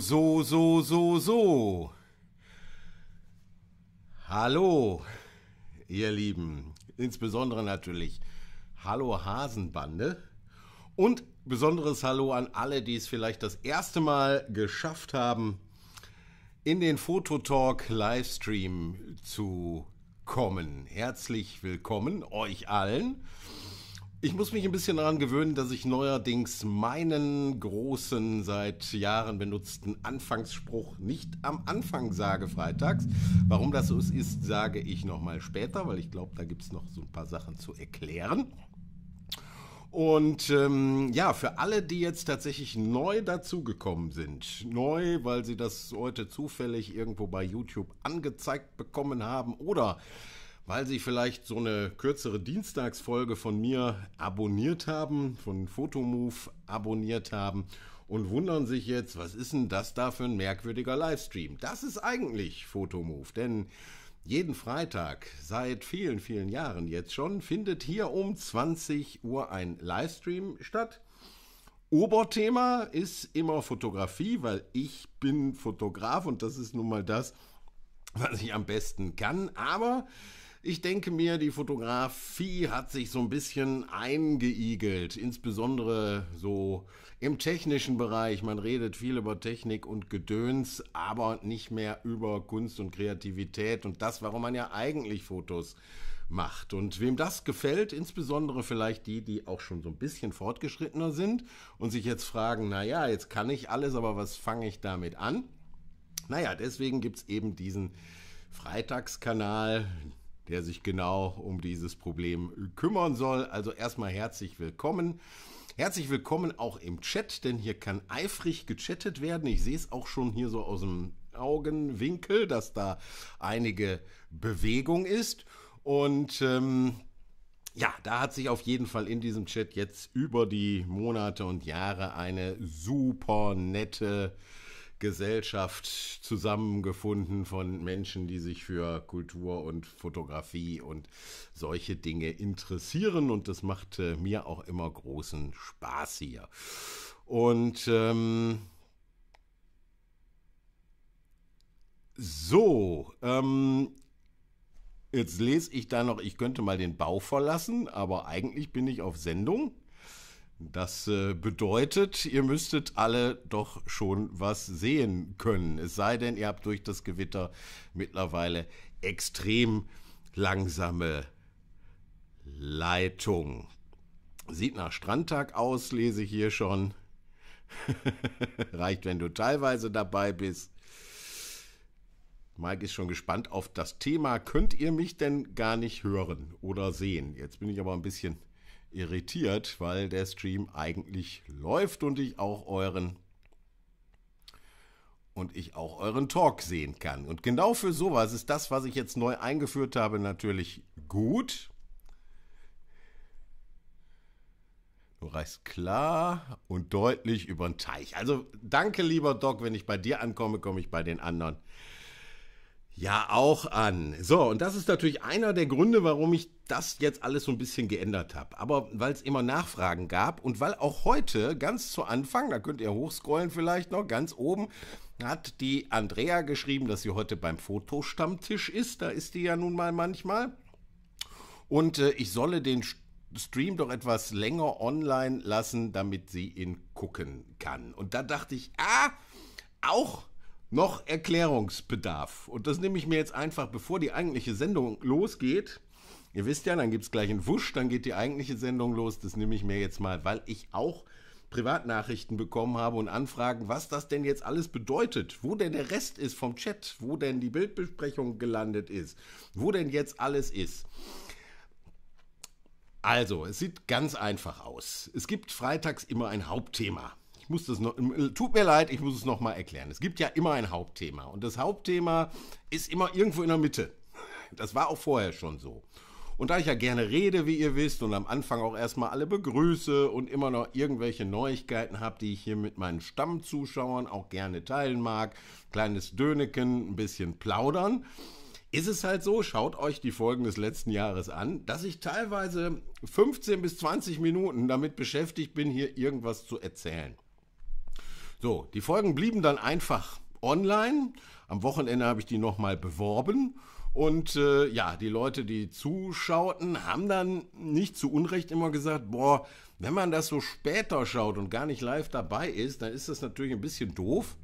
So. Hallo, ihr Lieben. Insbesondere natürlich Hallo Hasenbande. Und besonderes Hallo an alle, die es vielleicht das erste Mal geschafft haben, in den Fototalk-Livestream zu kommen. Herzlich willkommen euch allen. Ich muss mich ein bisschen daran gewöhnen, dass ich neuerdings meinen großen, seit Jahren benutzten Anfangsspruch nicht am Anfang sage freitags. Warum das so ist, sage ich nochmal später, weil ich glaube, da gibt es noch so ein paar Sachen zu erklären. Und ja, für alle, die jetzt tatsächlich neu dazugekommen sind, neu, weil sie das heute zufällig irgendwo bei YouTube angezeigt bekommen haben oder weil sie vielleicht so eine kürzere Dienstagsfolge von mir abonniert haben, von Fotomov abonniert haben und wundern sich jetzt, was ist denn das da für ein merkwürdiger Livestream? Das ist eigentlich Fotomov, denn jeden Freitag, seit vielen, vielen Jahren jetzt schon, findet hier um 20 Uhr ein Livestream statt. Oberthema ist immer Fotografie, weil ich bin Fotograf und das ist nun mal das, was ich am besten kann, aber ich denke mir, die Fotografie hat sich so ein bisschen eingeigelt, insbesondere so im technischen Bereich. Man redet viel über Technik und Gedöns, aber nicht mehr über Kunst und Kreativität und das, warum man ja eigentlich Fotos macht. Und wem das gefällt, insbesondere vielleicht die, die auch schon so ein bisschen fortgeschrittener sind und sich jetzt fragen, naja, jetzt kann ich alles, aber was fange ich damit an? Naja, deswegen gibt es eben diesen Freitagskanal, der sich genau um dieses Problem kümmern soll. Also erstmal herzlich willkommen. Herzlich willkommen auch im Chat, denn hier kann eifrig gechattet werden. Ich sehe es auch schon hier so aus dem Augenwinkel, dass da einige Bewegung ist. Und ja, da hat sich auf jeden Fall in diesem Chat jetzt über die Monate und Jahre eine super nette Gesellschaft zusammengefunden von Menschen, die sich für Kultur und Fotografie und solche Dinge interessieren. Und das macht mir auch immer großen Spaß hier. Und jetzt lese ich da noch, ich könnte mal den Bau verlassen, aber eigentlich bin ich auf Sendung. Das bedeutet, ihr müsstet alle doch schon was sehen können. Es sei denn, ihr habt durch das Gewitter mittlerweile extrem langsame Leitung. Sieht nach Strandtag aus, lese ich hier schon. Reicht, wenn du teilweise dabei bist. Mike ist schon gespannt auf das Thema. Könnt ihr mich denn gar nicht hören oder sehen? Jetzt bin ich aber ein bisschen irritiert, weil der Stream eigentlich läuft und ich auch euren Talk sehen kann. Und genau für sowas ist das, was ich jetzt neu eingeführt habe, natürlich gut. Du reichst klar und deutlich über den Teich. Also danke, lieber Doc, wenn ich bei dir ankomme, komme ich bei den anderen ja auch an. So, und das ist natürlich einer der Gründe, warum ich das jetzt alles so ein bisschen geändert habe. Aber weil es immer Nachfragen gab und weil auch heute ganz zu Anfang, da könnt ihr hochscrollen vielleicht noch, ganz oben, hat die Andrea geschrieben, dass sie heute beim Fotostammtisch ist. Da ist die ja nun mal manchmal. Und ich solle den Stream doch etwas länger online lassen, damit sie ihn gucken kann. Und da dachte ich, auch noch Erklärungsbedarf. Und das nehme ich mir jetzt einfach, bevor die eigentliche Sendung losgeht. Ihr wisst ja, dann gibt es gleich einen Wusch, dann geht die eigentliche Sendung los. Das nehme ich mir jetzt mal, weil ich auch Privatnachrichten bekommen habe und Anfragen, was das denn jetzt alles bedeutet, wo denn der Rest ist vom Chat, wo denn die Bildbesprechung gelandet ist, wo denn jetzt alles ist. Also, es sieht ganz einfach aus. Es gibt freitags immer ein Hauptthema. Tut mir leid, ich muss es nochmal erklären. Es gibt ja immer ein Hauptthema und das Hauptthema ist immer irgendwo in der Mitte. Das war auch vorher schon so. Und da ich ja gerne rede, wie ihr wisst, und am Anfang auch erstmal alle begrüße und immer noch irgendwelche Neuigkeiten habe, die ich hier mit meinen Stammzuschauern auch gerne teilen mag, kleines Döneken, ein bisschen plaudern, ist es halt so, schaut euch die Folgen des letzten Jahres an, dass ich teilweise 15 bis 20 Minuten damit beschäftigt bin, hier irgendwas zu erzählen. So, die Folgen blieben dann einfach online. Am Wochenende habe ich die nochmal beworben. Und ja, die Leute, die zuschauten, haben dann nicht zu Unrecht immer gesagt, boah, wenn man das so später schaut und gar nicht live dabei ist, dann ist das natürlich ein bisschen doof,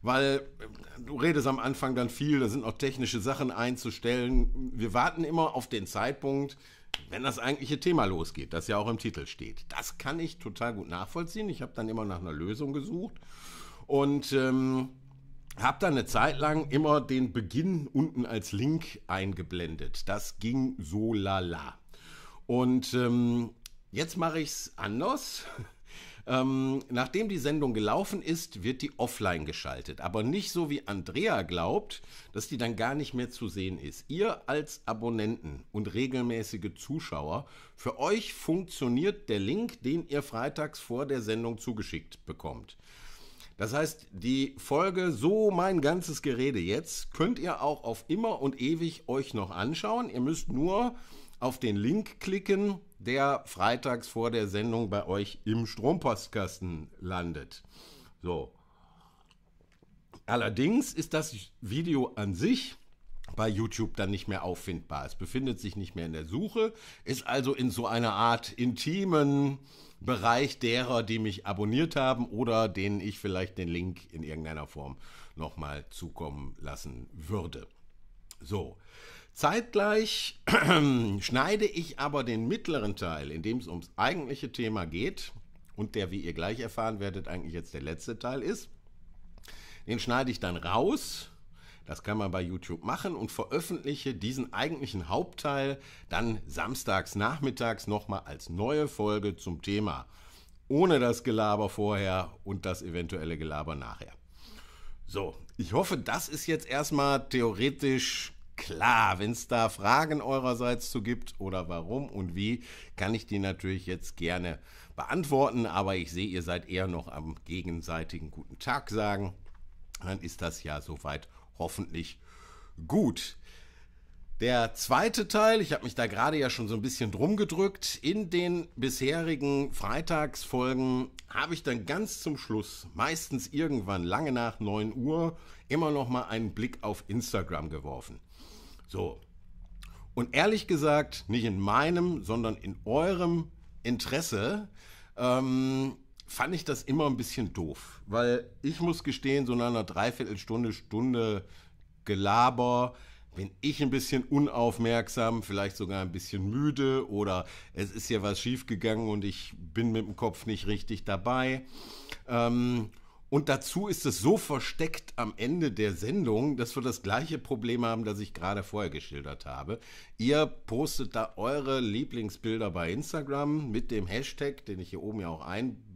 weil du redest am Anfang dann viel, da sind noch technische Sachen einzustellen. Wir warten immer auf den Zeitpunkt, wenn das eigentliche Thema losgeht, das ja auch im Titel steht. Das kann ich total gut nachvollziehen. Ich habe dann immer nach einer Lösung gesucht und habe dann eine Zeit lang immer den Beginn unten als Link eingeblendet. Das ging so lala. Und jetzt mache ich es anders. Nachdem die Sendung gelaufen ist, wird die offline geschaltet. Aber nicht so, wie Andrea glaubt, dass die dann gar nicht mehr zu sehen ist. Ihr als Abonnenten und regelmäßige Zuschauer, für euch funktioniert der Link, den ihr freitags vor der Sendung zugeschickt bekommt. Das heißt, die Folge, so mein ganzes Gerede jetzt, könnt ihr auch auf immer und ewig euch noch anschauen. Ihr müsst nur auf den Link klicken, der freitags vor der Sendung bei euch im Strompostkasten landet. So. Allerdings ist das Video an sich bei YouTube dann nicht mehr auffindbar. Es befindet sich nicht mehr in der Suche, ist also in so einer Art intimen Bereich derer, die mich abonniert haben oder denen ich vielleicht den Link in irgendeiner Form nochmal zukommen lassen würde. So, zeitgleich schneide ich aber den mittleren Teil, in dem es ums eigentliche Thema geht und der, wie ihr gleich erfahren werdet, eigentlich jetzt der letzte Teil ist, den schneide ich dann raus. Das kann man bei YouTube machen und veröffentliche diesen eigentlichen Hauptteil dann samstags nachmittags nochmal als neue Folge zum Thema. Ohne das Gelaber vorher und das eventuelle Gelaber nachher. So, ich hoffe, das ist jetzt erstmal theoretisch klar. Wenn es da Fragen eurerseits zu gibt oder warum und wie, kann ich die natürlich jetzt gerne beantworten. Aber ich sehe, ihr seid eher noch am gegenseitigen guten Tag sagen. Dann ist das ja soweit hoffentlich gut. Der zweite Teil, ich habe mich da gerade ja schon so ein bisschen drum gedrückt, in den bisherigen Freitagsfolgen habe ich dann ganz zum Schluss, meistens irgendwann lange nach 9 Uhr, immer noch mal einen Blick auf Instagram geworfen. So. Und ehrlich gesagt, nicht in meinem, sondern in eurem Interesse, fand ich das immer ein bisschen doof, weil ich muss gestehen, so nach einer Dreiviertelstunde, Stunde Gelaber bin ich ein bisschen unaufmerksam, vielleicht sogar ein bisschen müde oder es ist ja was schiefgegangen und ich bin mit dem Kopf nicht richtig dabei. Und dazu ist es so versteckt am Ende der Sendung, dass wir das gleiche Problem haben, das ich gerade vorher geschildert habe. Ihr postet da eure Lieblingsbilder bei Instagram mit dem Hashtag, den ich hier oben ja auch einblende,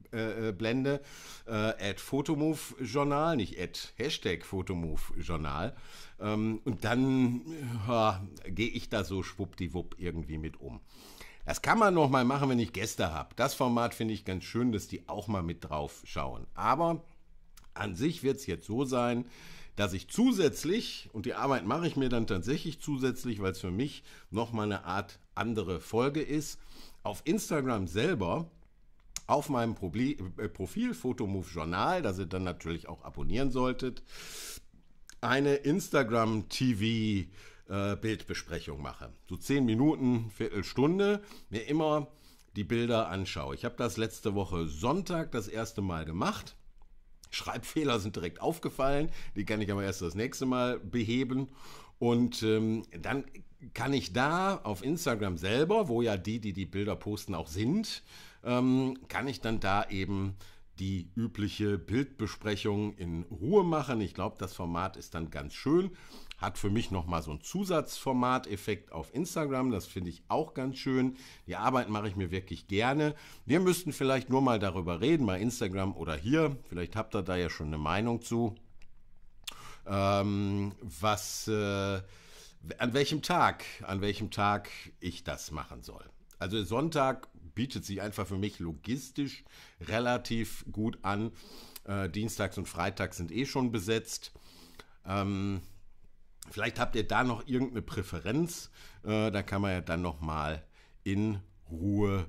@Fotomov Journal, nicht #, Fotomov Journal. Und dann gehe ich da so schwuppdiwupp irgendwie mit um. Das kann man noch mal machen, wenn ich Gäste habe. Das Format finde ich ganz schön, dass die auch mal mit drauf schauen. Aber an sich wird es jetzt so sein, dass ich zusätzlich, und die Arbeit mache ich mir dann tatsächlich zusätzlich, weil es für mich nochmal eine Art andere Folge ist, auf Instagram selber auf meinem Profil Fotomove Journal, das ihr dann natürlich auch abonnieren solltet, eine Instagram-TV-Bildbesprechung mache. So 10 Minuten, Viertelstunde, mir immer die Bilder anschaue. Ich habe das letzte Woche Sonntag das erste Mal gemacht. Schreibfehler sind direkt aufgefallen, die kann ich aber erst das nächste Mal beheben. Und dann kann ich da auf Instagram selber, wo ja die Bilder posten, auch sind, kann ich dann da eben die übliche Bildbesprechung in Ruhe machen. Ich glaube, das Format ist dann ganz schön. Hat für mich nochmal so einen Zusatzformateffekt auf Instagram. Das finde ich auch ganz schön. Die Arbeit mache ich mir wirklich gerne. Wir müssten vielleicht nur mal darüber reden, bei Instagram oder hier. Vielleicht habt ihr da ja schon eine Meinung zu. An welchem Tag ich das machen soll. Also Sonntag bietet sich einfach für mich logistisch relativ gut an. Dienstags und Freitags sind eh schon besetzt. Vielleicht habt ihr da noch irgendeine Präferenz. Da kann man ja dann nochmal in Ruhe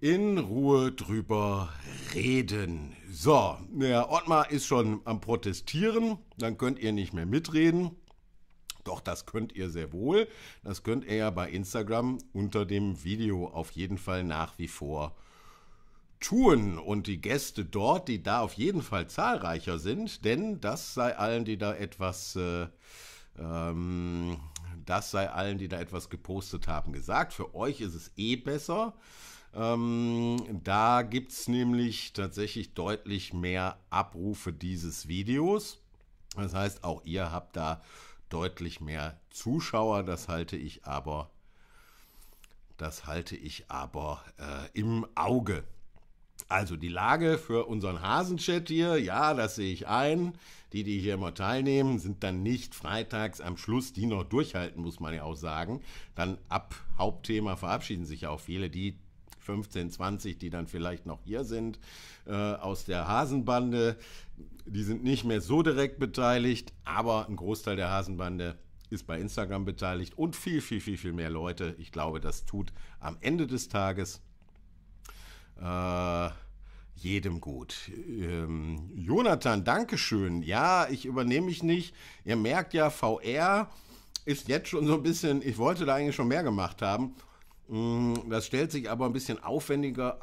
in Ruhe drüber reden. So, der Ottmar ist schon am Protestieren, dann könnt ihr nicht mehr mitreden. Doch, das könnt ihr sehr wohl. Das könnt ihr ja bei Instagram unter dem Video auf jeden Fall nach wie vor tun. Und die Gäste dort, die da auf jeden Fall zahlreicher sind, denn das sei allen, die da etwas... das sei allen, die da etwas gepostet haben, gesagt. Für euch ist es eh besser. Da gibt es nämlich tatsächlich deutlich mehr Abrufe dieses Videos. Das heißt, auch ihr habt da deutlich mehr Zuschauer. Das halte ich aber im Auge. Also die Lage für unseren Hasenchat hier, ja, das sehe ich ein. Die, die hier immer teilnehmen, sind dann nicht freitags am Schluss, die noch durchhalten, muss man ja auch sagen. Dann ab Hauptthema verabschieden sich ja auch viele, die 15, 20, die dann vielleicht noch hier sind, aus der Hasenbande. Die sind nicht mehr so direkt beteiligt, aber ein Großteil der Hasenbande ist bei Instagram beteiligt und viel, viel, viel, viel mehr Leute. Ich glaube, das tut am Ende des Tages jedem gut. Jonathan, Dankeschön. Ja, ich übernehme mich nicht. Ihr merkt ja, VR ist jetzt schon so ein bisschen, ich wollte da eigentlich schon mehr gemacht haben. Das stellt sich aber ein bisschen aufwendiger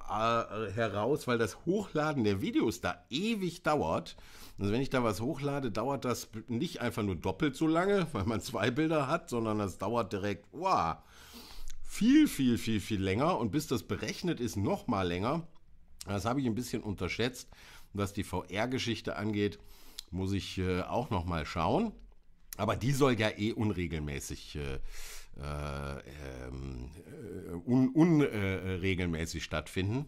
heraus, weil das Hochladen der Videos da ewig dauert. Also wenn ich da was hochlade, dauert das nicht einfach nur doppelt so lange, weil man zwei Bilder hat, sondern das dauert direkt, wow, viel, viel, viel, viel länger. Und bis das berechnet ist, noch mal länger. Das habe ich ein bisschen unterschätzt. Was die VR-Geschichte angeht, muss ich auch noch mal schauen. Aber die soll ja eh unregelmäßig unregelmäßig stattfinden.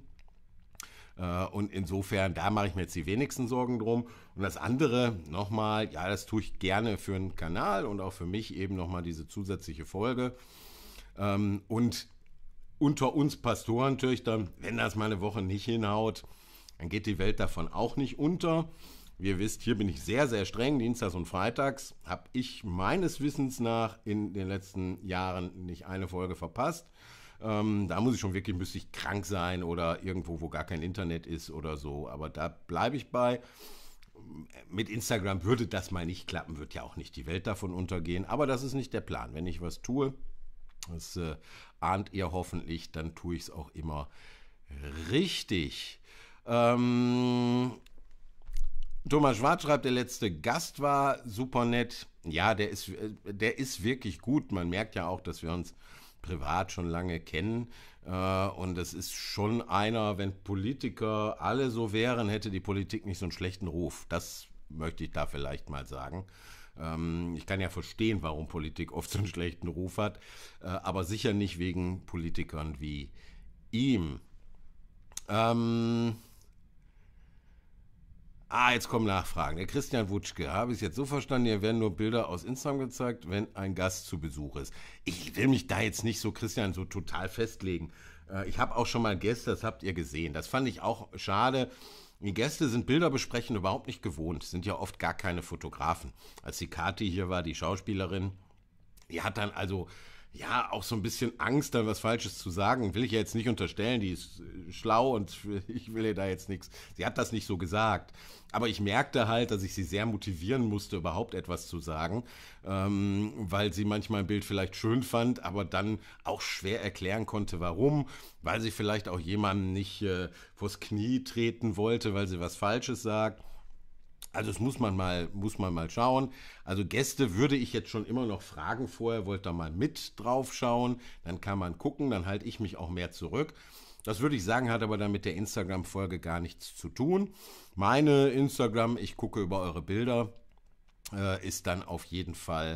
Und insofern, da mache ich mir jetzt die wenigsten Sorgen drum. Und das andere nochmal, ja, das tue ich gerne für einen Kanal und auch für mich eben nochmal diese zusätzliche Folge. Und unter uns Pastorentöchtern, wenn das mal eine Woche nicht hinhaut, dann geht die Welt davon auch nicht unter. Wie ihr wisst, hier bin ich sehr, sehr streng. Dienstags und freitags habe ich meines Wissens nach in den letzten Jahren nicht eine Folge verpasst. Da muss ich schon wirklich, müsste ich krank sein oder irgendwo, wo gar kein Internet ist oder so. Aber da bleibe ich bei. Mit Instagram würde das mal nicht klappen, wird ja auch nicht die Welt davon untergehen. Aber das ist nicht der Plan. Wenn ich was tue, das ahnt ihr hoffentlich, dann tue ich es auch immer richtig. Thomas Schwarz schreibt, der letzte Gast war super nett. Ja, der ist wirklich gut. Man merkt ja auch, dass wir uns privat schon lange kennen. Und es ist schon einer, wenn Politiker alle so wären, hätte die Politik nicht so einen schlechten Ruf. Das möchte ich da vielleicht mal sagen. Ich kann ja verstehen, warum Politik oft so einen schlechten Ruf hat, aber sicher nicht wegen Politikern wie ihm. Jetzt kommen Nachfragen. Der Christian Wutschke, habe ich es jetzt so verstanden, hier werden nur Bilder aus Instagram gezeigt, wenn ein Gast zu Besuch ist. Ich will mich da jetzt nicht so, Christian, so total festlegen. Ich habe auch schon mal Gäste, das habt ihr gesehen. Das fand ich auch schade. Die Gäste sind Bilderbesprechen überhaupt nicht gewohnt, sind ja oft gar keine Fotografen. Als die Kathi hier war, die Schauspielerin, die hat dann also... ja, auch so ein bisschen Angst, dann was Falsches zu sagen. Will ich ja jetzt nicht unterstellen, die ist schlau und ich will ihr da jetzt nichts. Sie hat das nicht so gesagt. Aber ich merkte halt, dass ich sie sehr motivieren musste, überhaupt etwas zu sagen, weil sie manchmal ein Bild vielleicht schön fand, aber dann auch schwer erklären konnte, warum. Weil sie vielleicht auch jemandem nicht vors Knie treten wollte, weil sie was Falsches sagt. Also das muss man mal schauen. Also Gäste würde ich jetzt schon immer noch fragen vorher, wollt da mal mit drauf schauen, dann kann man gucken, dann halte ich mich auch mehr zurück. Das würde ich sagen, hat aber dann mit der Instagram-Folge gar nichts zu tun. Meine Instagram, ich gucke über eure Bilder, ist dann auf jeden Fall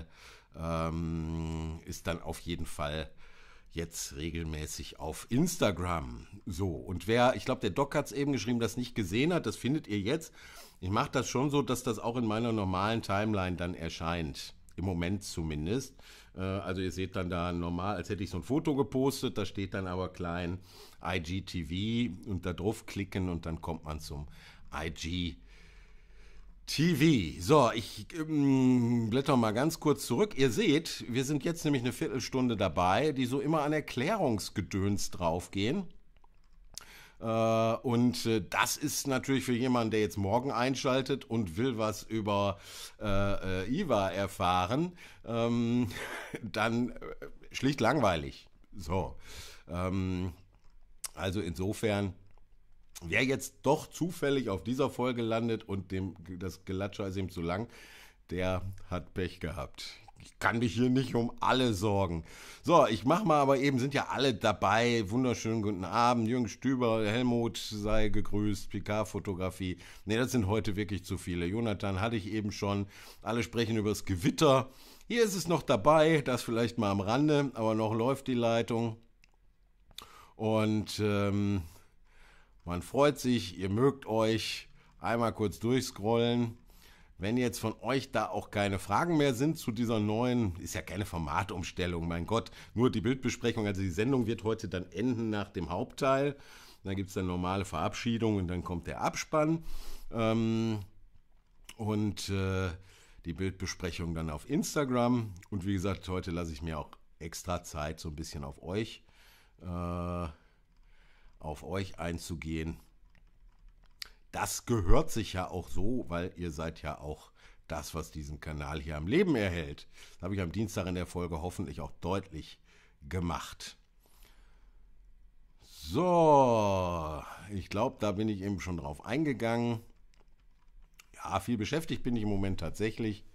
jetzt regelmäßig auf Instagram. So, und wer, ich glaube, der Doc hat es eben geschrieben, das nicht gesehen hat, das findet ihr jetzt. Ich mache das schon so, dass das auch in meiner normalen Timeline dann erscheint. Im Moment zumindest. Also ihr seht dann da normal, als hätte ich so ein Foto gepostet. Da steht dann aber klein IGTV und da drauf klicken und dann kommt man zum IGTV. So, ich blätter mal ganz kurz zurück. Ihr seht, wir sind jetzt nämlich eine Viertelstunde dabei, die so immer an Erklärungsgedöns draufgehen. Und das ist natürlich für jemanden, der jetzt morgen einschaltet und will was über Yva erfahren, dann schlicht langweilig. So, also insofern, wer jetzt doch zufällig auf dieser Folge landet und das Gelatscher ist ihm zu lang, der hat Pech gehabt. Ich kann mich hier nicht um alle sorgen. So, ich mache mal, aber eben sind ja alle dabei. Wunderschönen guten Abend. Jürgen Stüber, Helmut sei gegrüßt, Picard-Fotografie. Ne, das sind heute wirklich zu viele. Jonathan hatte ich eben schon. Alle sprechen über das Gewitter. Hier ist es noch dabei, das vielleicht mal am Rande, aber noch läuft die Leitung. Und man freut sich, ihr mögt euch. Einmal kurz durchscrollen. Wenn jetzt von euch da auch keine Fragen mehr sind zu dieser neuen, ist ja keine Formatumstellung, mein Gott, nur die Bildbesprechung, also die Sendung wird heute dann enden nach dem Hauptteil. Dann gibt es dann normale Verabschiedung und dann kommt der Abspann die Bildbesprechung dann auf Instagram. Und wie gesagt, heute lasse ich mir auch extra Zeit, so ein bisschen auf euch einzugehen. Das gehört sich ja auch so, weil ihr seid ja auch das, was diesen Kanal hier am Leben erhält. Das habe ich am Dienstag in der Folge hoffentlich auch deutlich gemacht. So, ich glaube, da bin ich eben schon drauf eingegangen. Ja, viel beschäftigt bin ich im Moment tatsächlich.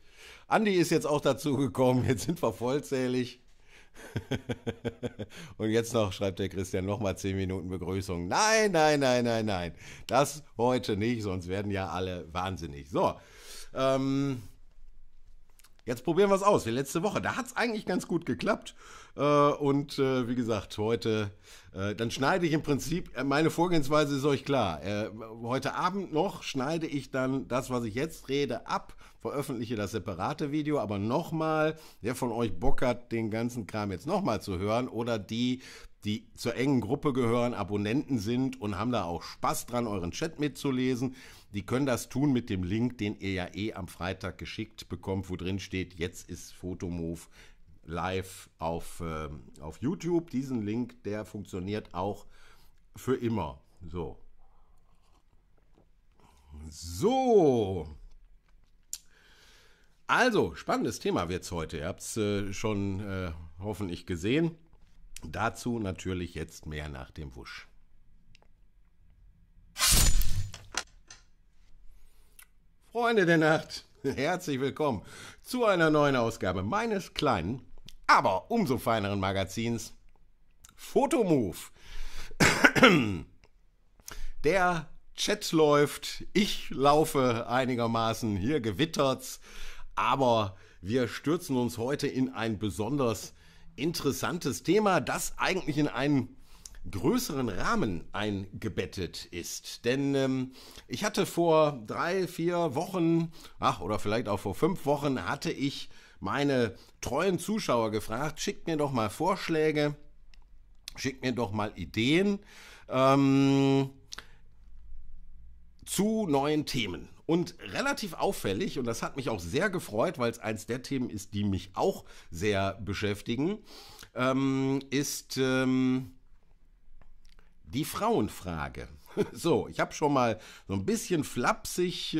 Andi ist jetzt auch dazu gekommen, jetzt sind wir vollzählig. Und jetzt noch, schreibt der Christian, nochmal 10 Minuten Begrüßung. Nein, nein, nein, nein, nein. Das heute nicht, sonst werden ja alle wahnsinnig. So, jetzt probieren wir es aus. Wie letzte Woche, da hat es eigentlich ganz gut geklappt. Wie gesagt, heute, dann schneide ich im Prinzip, meine Vorgehensweise ist euch klar. Heute Abend noch schneide ich dann das, was ich jetzt rede, ab. Veröffentliche das separate Video, aber nochmal, wer von euch Bock hat, den ganzen Kram jetzt nochmal zu hören oder die, die zur engen Gruppe gehören, Abonnenten sind und haben da auch Spaß dran, euren Chat mitzulesen, die können das tun mit dem Link, den ihr ja eh am Freitag geschickt bekommt, wo drin steht, jetzt ist Fotomov live auf YouTube. Diesen Link, der funktioniert auch für immer. So. So. Also, spannendes Thema wird es heute. Ihr habt es schon hoffentlich gesehen. Dazu natürlich jetzt mehr nach dem Wusch. Freunde der Nacht, herzlich willkommen zu einer neuen Ausgabe meines kleinen, aber umso feineren Magazins Fotomov. Der Chat läuft, ich laufe einigermaßen, hier gewittert's. Aber wir stürzen uns heute in ein besonders interessantes Thema, das eigentlich in einen größeren Rahmen eingebettet ist. Denn ich hatte vor 3, 4 Wochen, oder vielleicht auch vor 5 Wochen, hatte ich meine treuen Zuschauer gefragt, schickt mir doch mal Vorschläge, schickt mir doch mal Ideen zu neuen Themen. Und relativ auffällig, und das hat mich auch sehr gefreut, weil es eins der Themen ist, die mich auch sehr beschäftigen, ist die Frauenfrage. So, ich habe schon mal so ein bisschen flapsig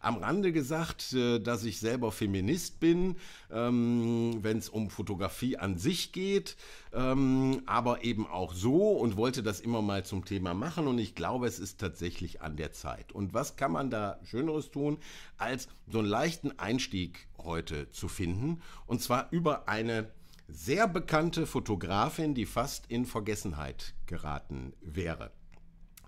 am Rande gesagt, dass ich selber Feminist bin, wenn es um Fotografie an sich geht, aber eben auch so, und wollte das immer mal zum Thema machen, und ich glaube, es ist tatsächlich an der Zeit. Und was kann man da Schöneres tun, als so einen leichten Einstieg heute zu finden, und zwar über eine sehr bekannte Fotografin, die fast in Vergessenheit geraten wäre.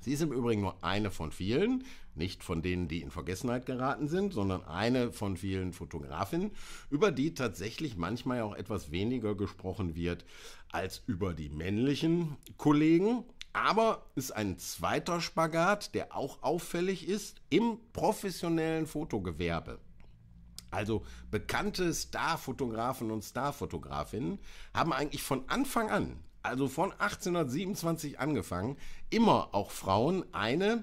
Sie ist im Übrigen nur eine von vielen, nicht von denen, die in Vergessenheit geraten sind, sondern eine von vielen Fotografinnen, über die tatsächlich manchmal auch etwas weniger gesprochen wird als über die männlichen Kollegen. Aber es ist ein zweiter Spagat, der auch auffällig ist im professionellen Fotogewerbe. Also bekannte Starfotografen und Starfotografinnen haben eigentlich von Anfang an, also von 1827 angefangen, immer auch Frauen eine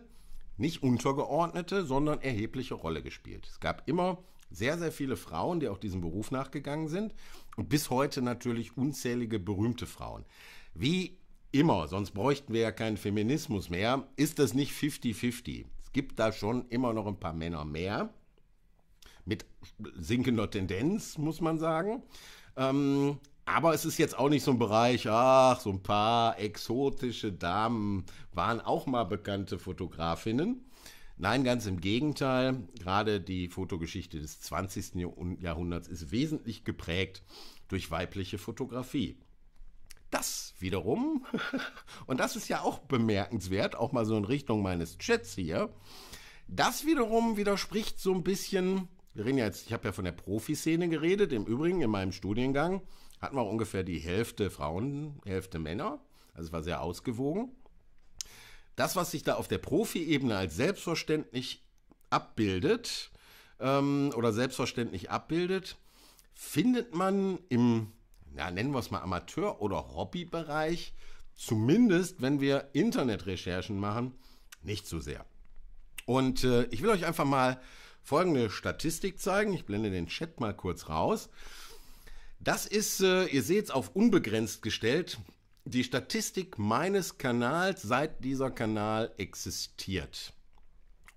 nicht untergeordnete, sondern erhebliche Rolle gespielt. Es gab immer sehr, sehr viele Frauen, die auch diesem Beruf nachgegangen sind, und bis heute natürlich unzählige berühmte Frauen, wie immer, sonst bräuchten wir ja keinen Feminismus mehr, ist das nicht 50-50. Es gibt da schon immer noch ein paar Männer mehr, mit sinkender Tendenz, muss man sagen. Aber es ist jetzt auch nicht so ein Bereich, ach, so ein paar exotische Damen waren auch mal bekannte Fotografinnen. Nein, ganz im Gegenteil. Gerade die Fotogeschichte des 20. Jahrhunderts ist wesentlich geprägt durch weibliche Fotografie. Das wiederum, und das ist ja auch bemerkenswert, auch mal so in Richtung meines Chats hier, das wiederum widerspricht so ein bisschen, wir reden ja jetzt, ich habe ja von der Profiszene geredet, im Übrigen in meinem Studiengang hatten wir ungefähr die Hälfte Frauen, Hälfte Männer, also es war sehr ausgewogen. Das, was sich da auf der Profi-Ebene als selbstverständlich abbildet, findet man im, ja, nennen wir es mal Amateur- oder Hobbybereich, zumindest wenn wir Internetrecherchen machen, nicht so sehr. Und ich will euch einfach mal folgende Statistik zeigen. Ich blende den Chat mal kurz raus. Das ist, ihr seht es, auf unbegrenzt gestellt, die Statistik meines Kanals, seit dieser Kanal existiert.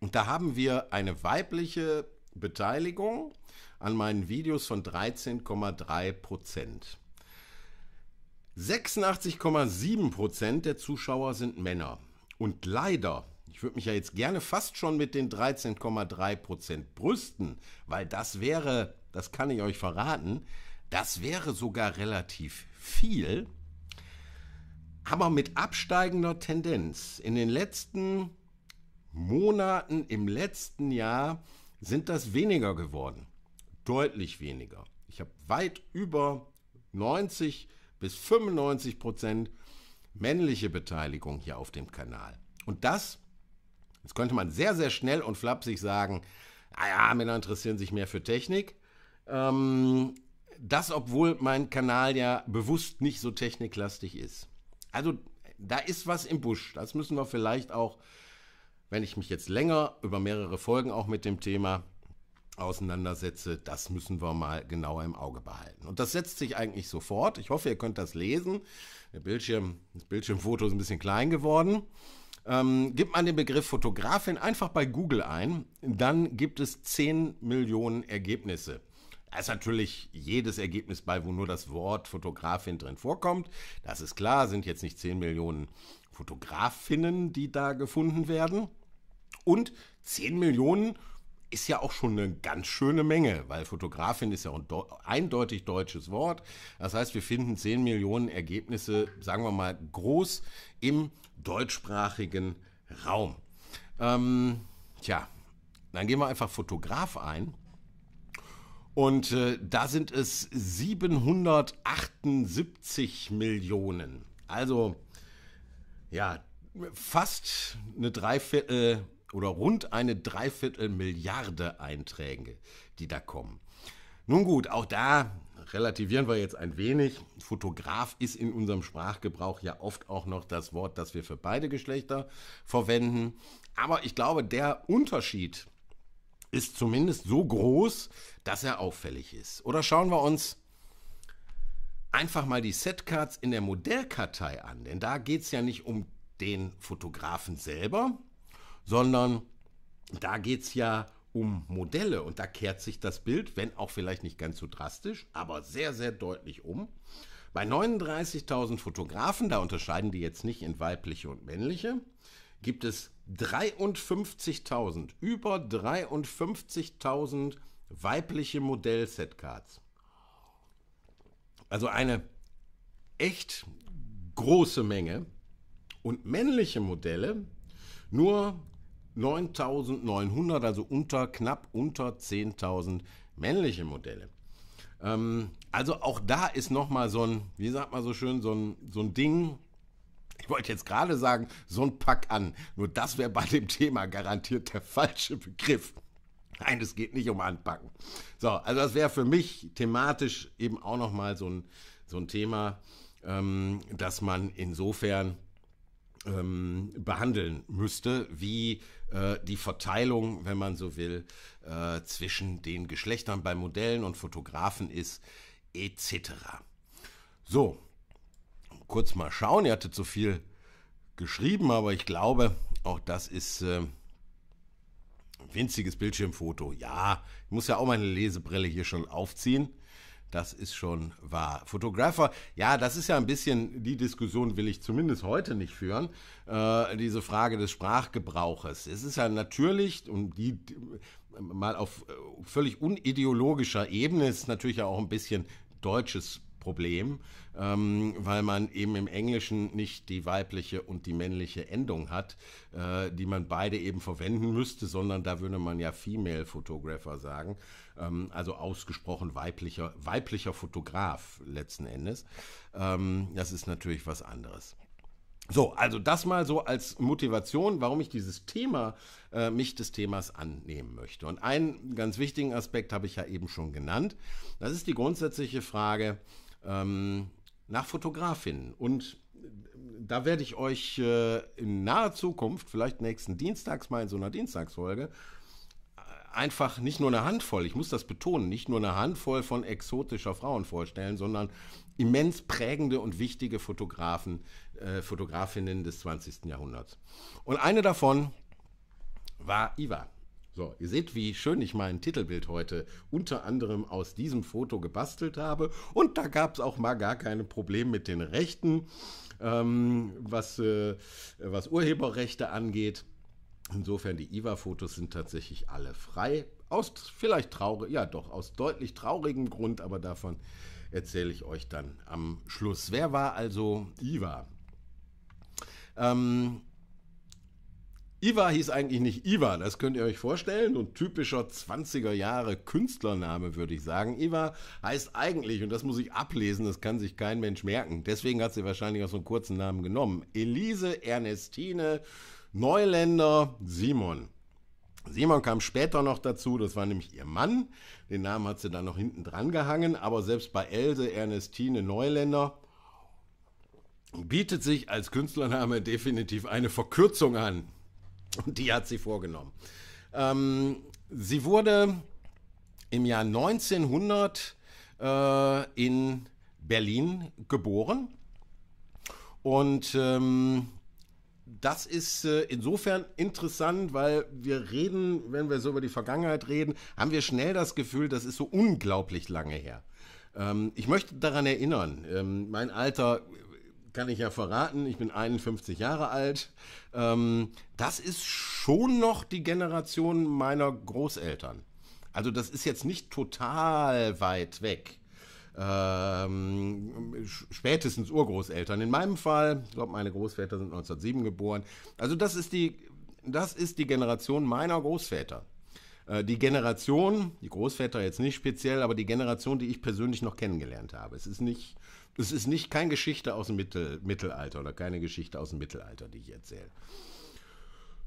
Und da haben wir eine weibliche Beteiligung an meinen Videos von 13,3%. 86,7% der Zuschauer sind Männer. Und leider, ich würde mich ja jetzt gerne fast schon mit den 13,3% brüsten, weil das wäre, das kann ich euch verraten, das wäre sogar relativ viel, aber mit absteigender Tendenz. In den letzten Monaten, im letzten Jahr sind das weniger geworden. Deutlich weniger. Ich habe weit über 90 bis 95% männliche Beteiligung hier auf dem Kanal. Und das, jetzt könnte man sehr, sehr schnell und flapsig sagen, naja, Männer interessieren sich mehr für Technik. Das, obwohl mein Kanal ja bewusst nicht so techniklastig ist. Also da ist was im Busch. Das müssen wir vielleicht auch, wenn ich mich jetzt länger über mehrere Folgen auch mit dem Thema auseinandersetze, das müssen wir mal genauer im Auge behalten. Und das setzt sich eigentlich sofort. Ich hoffe, ihr könnt das lesen. Der Bildschirm, das Bildschirmfoto ist ein bisschen klein geworden. Gibt man den Begriff Fotografin einfach bei Google ein, dann gibt es 10 Millionen Ergebnisse. Da ist natürlich jedes Ergebnis bei, wo nur das Wort Fotografin drin vorkommt. Das ist klar, sind jetzt nicht 10 Millionen Fotografinnen, die da gefunden werden. Und 10 Millionen ist ja auch schon eine ganz schöne Menge, weil Fotografin ist ja ein eindeutig deutsches Wort. Das heißt, wir finden 10 Millionen Ergebnisse, sagen wir mal, groß im deutschsprachigen Raum. Tja, dann gehen wir einfach Fotograf ein. Und da sind es 778 Millionen. Also, ja, fast eine Dreiviertel oder rund eine Dreiviertel-Milliarde Einträge, die da kommen. Nun gut, auch da relativieren wir jetzt ein wenig. Fotograf ist in unserem Sprachgebrauch ja oft auch noch das Wort, das wir für beide Geschlechter verwenden. Aber ich glaube, der Unterschied ist zumindest so groß, dass er auffällig ist. Oder schauen wir uns einfach mal die Setcards in der Modellkartei an, denn da geht es ja nicht um den Fotografen selber, sondern da geht es ja um Modelle und da kehrt sich das Bild, wenn auch vielleicht nicht ganz so drastisch, aber sehr, sehr deutlich um. Bei 39.000 Fotografen, da unterscheiden die jetzt nicht in weibliche und männliche, gibt es 53.000, über 53.000 weibliche Modell-Setcards. Also eine echt große Menge. Und männliche Modelle nur 9.900, also knapp unter 10.000 männliche Modelle. Also auch da ist nochmal so ein, wie sagt man so schön, so ein Ding. Ich wollte jetzt gerade sagen, so ein Pack an. Nur das wäre bei dem Thema garantiert der falsche Begriff. Nein, es geht nicht um Anpacken. So, also das wäre für mich thematisch eben auch nochmal so ein Thema, das man insofern behandeln müsste, wie die Verteilung, wenn man so will, zwischen den Geschlechtern bei Modellen und Fotografen ist, etc. So. kurz mal schauen. Er hatte zu viel geschrieben, aber ich glaube, auch das ist winziges Bildschirmfoto. Ja, ich muss ja auch meine Lesebrille hier schon aufziehen. Das ist schon wahr. Fotografer, ja, das ist ja ein bisschen, die Diskussion will ich zumindest heute nicht führen, diese Frage des Sprachgebrauches. Es ist ja natürlich, und die mal auf völlig unideologischer Ebene, ist natürlich ja auch ein bisschen deutsches Problem, weil man eben im Englischen nicht die weibliche und die männliche Endung hat, die man beide eben verwenden müsste, sondern da würde man ja Female Photographer sagen, also ausgesprochen weiblicher Fotograf letzten Endes. Das ist natürlich was anderes. So, also das mal so als Motivation, warum ich dieses Thema, mich des Themas annehmen möchte. Und einen ganz wichtigen Aspekt habe ich ja eben schon genannt. Das ist die grundsätzliche Frage nach Fotografinnen. Und da werde ich euch in naher Zukunft, vielleicht nächsten Dienstags mal in so einer Dienstagsfolge, einfach nicht nur eine Handvoll, ich muss das betonen, nicht nur eine Handvoll von exotischer Frauen vorstellen, sondern immens prägende und wichtige Fotografen, Fotografinnen des 20. Jahrhunderts. Und eine davon war Yva. So, ihr seht, wie schön ich mein Titelbild heute unter anderem aus diesem Foto gebastelt habe. Und da gab es auch mal gar keine Probleme mit den Rechten, was Urheberrechte angeht. Insofern, die Yva-Fotos sind tatsächlich alle frei. Aus vielleicht aus deutlich traurigem Grund, aber davon erzähle ich euch dann am Schluss. Wer war also Yva? Yva hieß eigentlich nicht Yva, das könnt ihr euch vorstellen. Und typischer 20er Jahre Künstlername, würde ich sagen. Yva heißt eigentlich, und das muss ich ablesen, das kann sich kein Mensch merken. Deswegen hat sie wahrscheinlich auch so einen kurzen Namen genommen. Else Ernestine Neuländer Simon. Simon kam später noch dazu, das war nämlich ihr Mann. Den Namen hat sie dann noch hinten dran gehangen, aber selbst bei Else Ernestine Neuländer bietet sich als Künstlername definitiv eine Verkürzung an. Und die hat sie vorgenommen. Sie wurde im Jahr 1900 in Berlin geboren und das ist insofern interessant, weil wir reden, wenn wir so über die Vergangenheit reden, haben wir schnell das Gefühl, das ist so unglaublich lange her. Ich möchte daran erinnern, mein Alter kann ich ja verraten, ich bin 51 Jahre alt. Das ist schon noch die Generation meiner Großeltern. Also das ist jetzt nicht total weit weg. Spätestens Urgroßeltern. In meinem Fall, ich glaube, meine Großväter sind 1907 geboren. Also das ist die Generation meiner Großväter. Die Generation, die Großväter jetzt nicht speziell, aber die Generation, die ich persönlich noch kennengelernt habe. Es ist keine Geschichte aus dem Mittelalter oder keine Geschichte aus dem Mittelalter, die ich erzähle.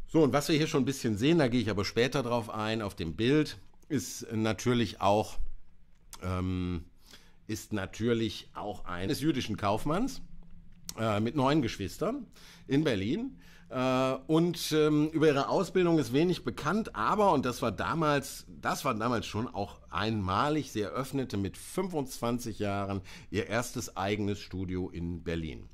So, und was wir hier schon ein bisschen sehen, da gehe ich aber später drauf ein, auf dem Bild, ist natürlich auch eines jüdischen Kaufmanns mit 9 Geschwistern in Berlin. Und über ihre Ausbildung ist wenig bekannt, aber, und das war damals schon auch einmalig, sie eröffnete mit 25 Jahren ihr erstes eigenes Studio in Berlin.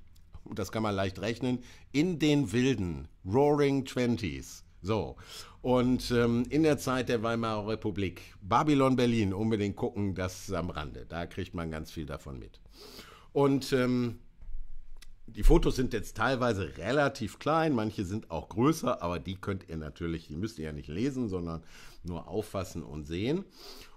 Und das kann man leicht rechnen, in den wilden Roaring Twenties. So, und in der Zeit der Weimarer Republik, Babylon Berlin, unbedingt gucken, das ist am Rande, da kriegt man ganz viel davon mit. Und die Fotos sind jetzt teilweise relativ klein, manche sind auch größer, aber die müsst ihr ja nicht lesen, sondern nur auffassen und sehen.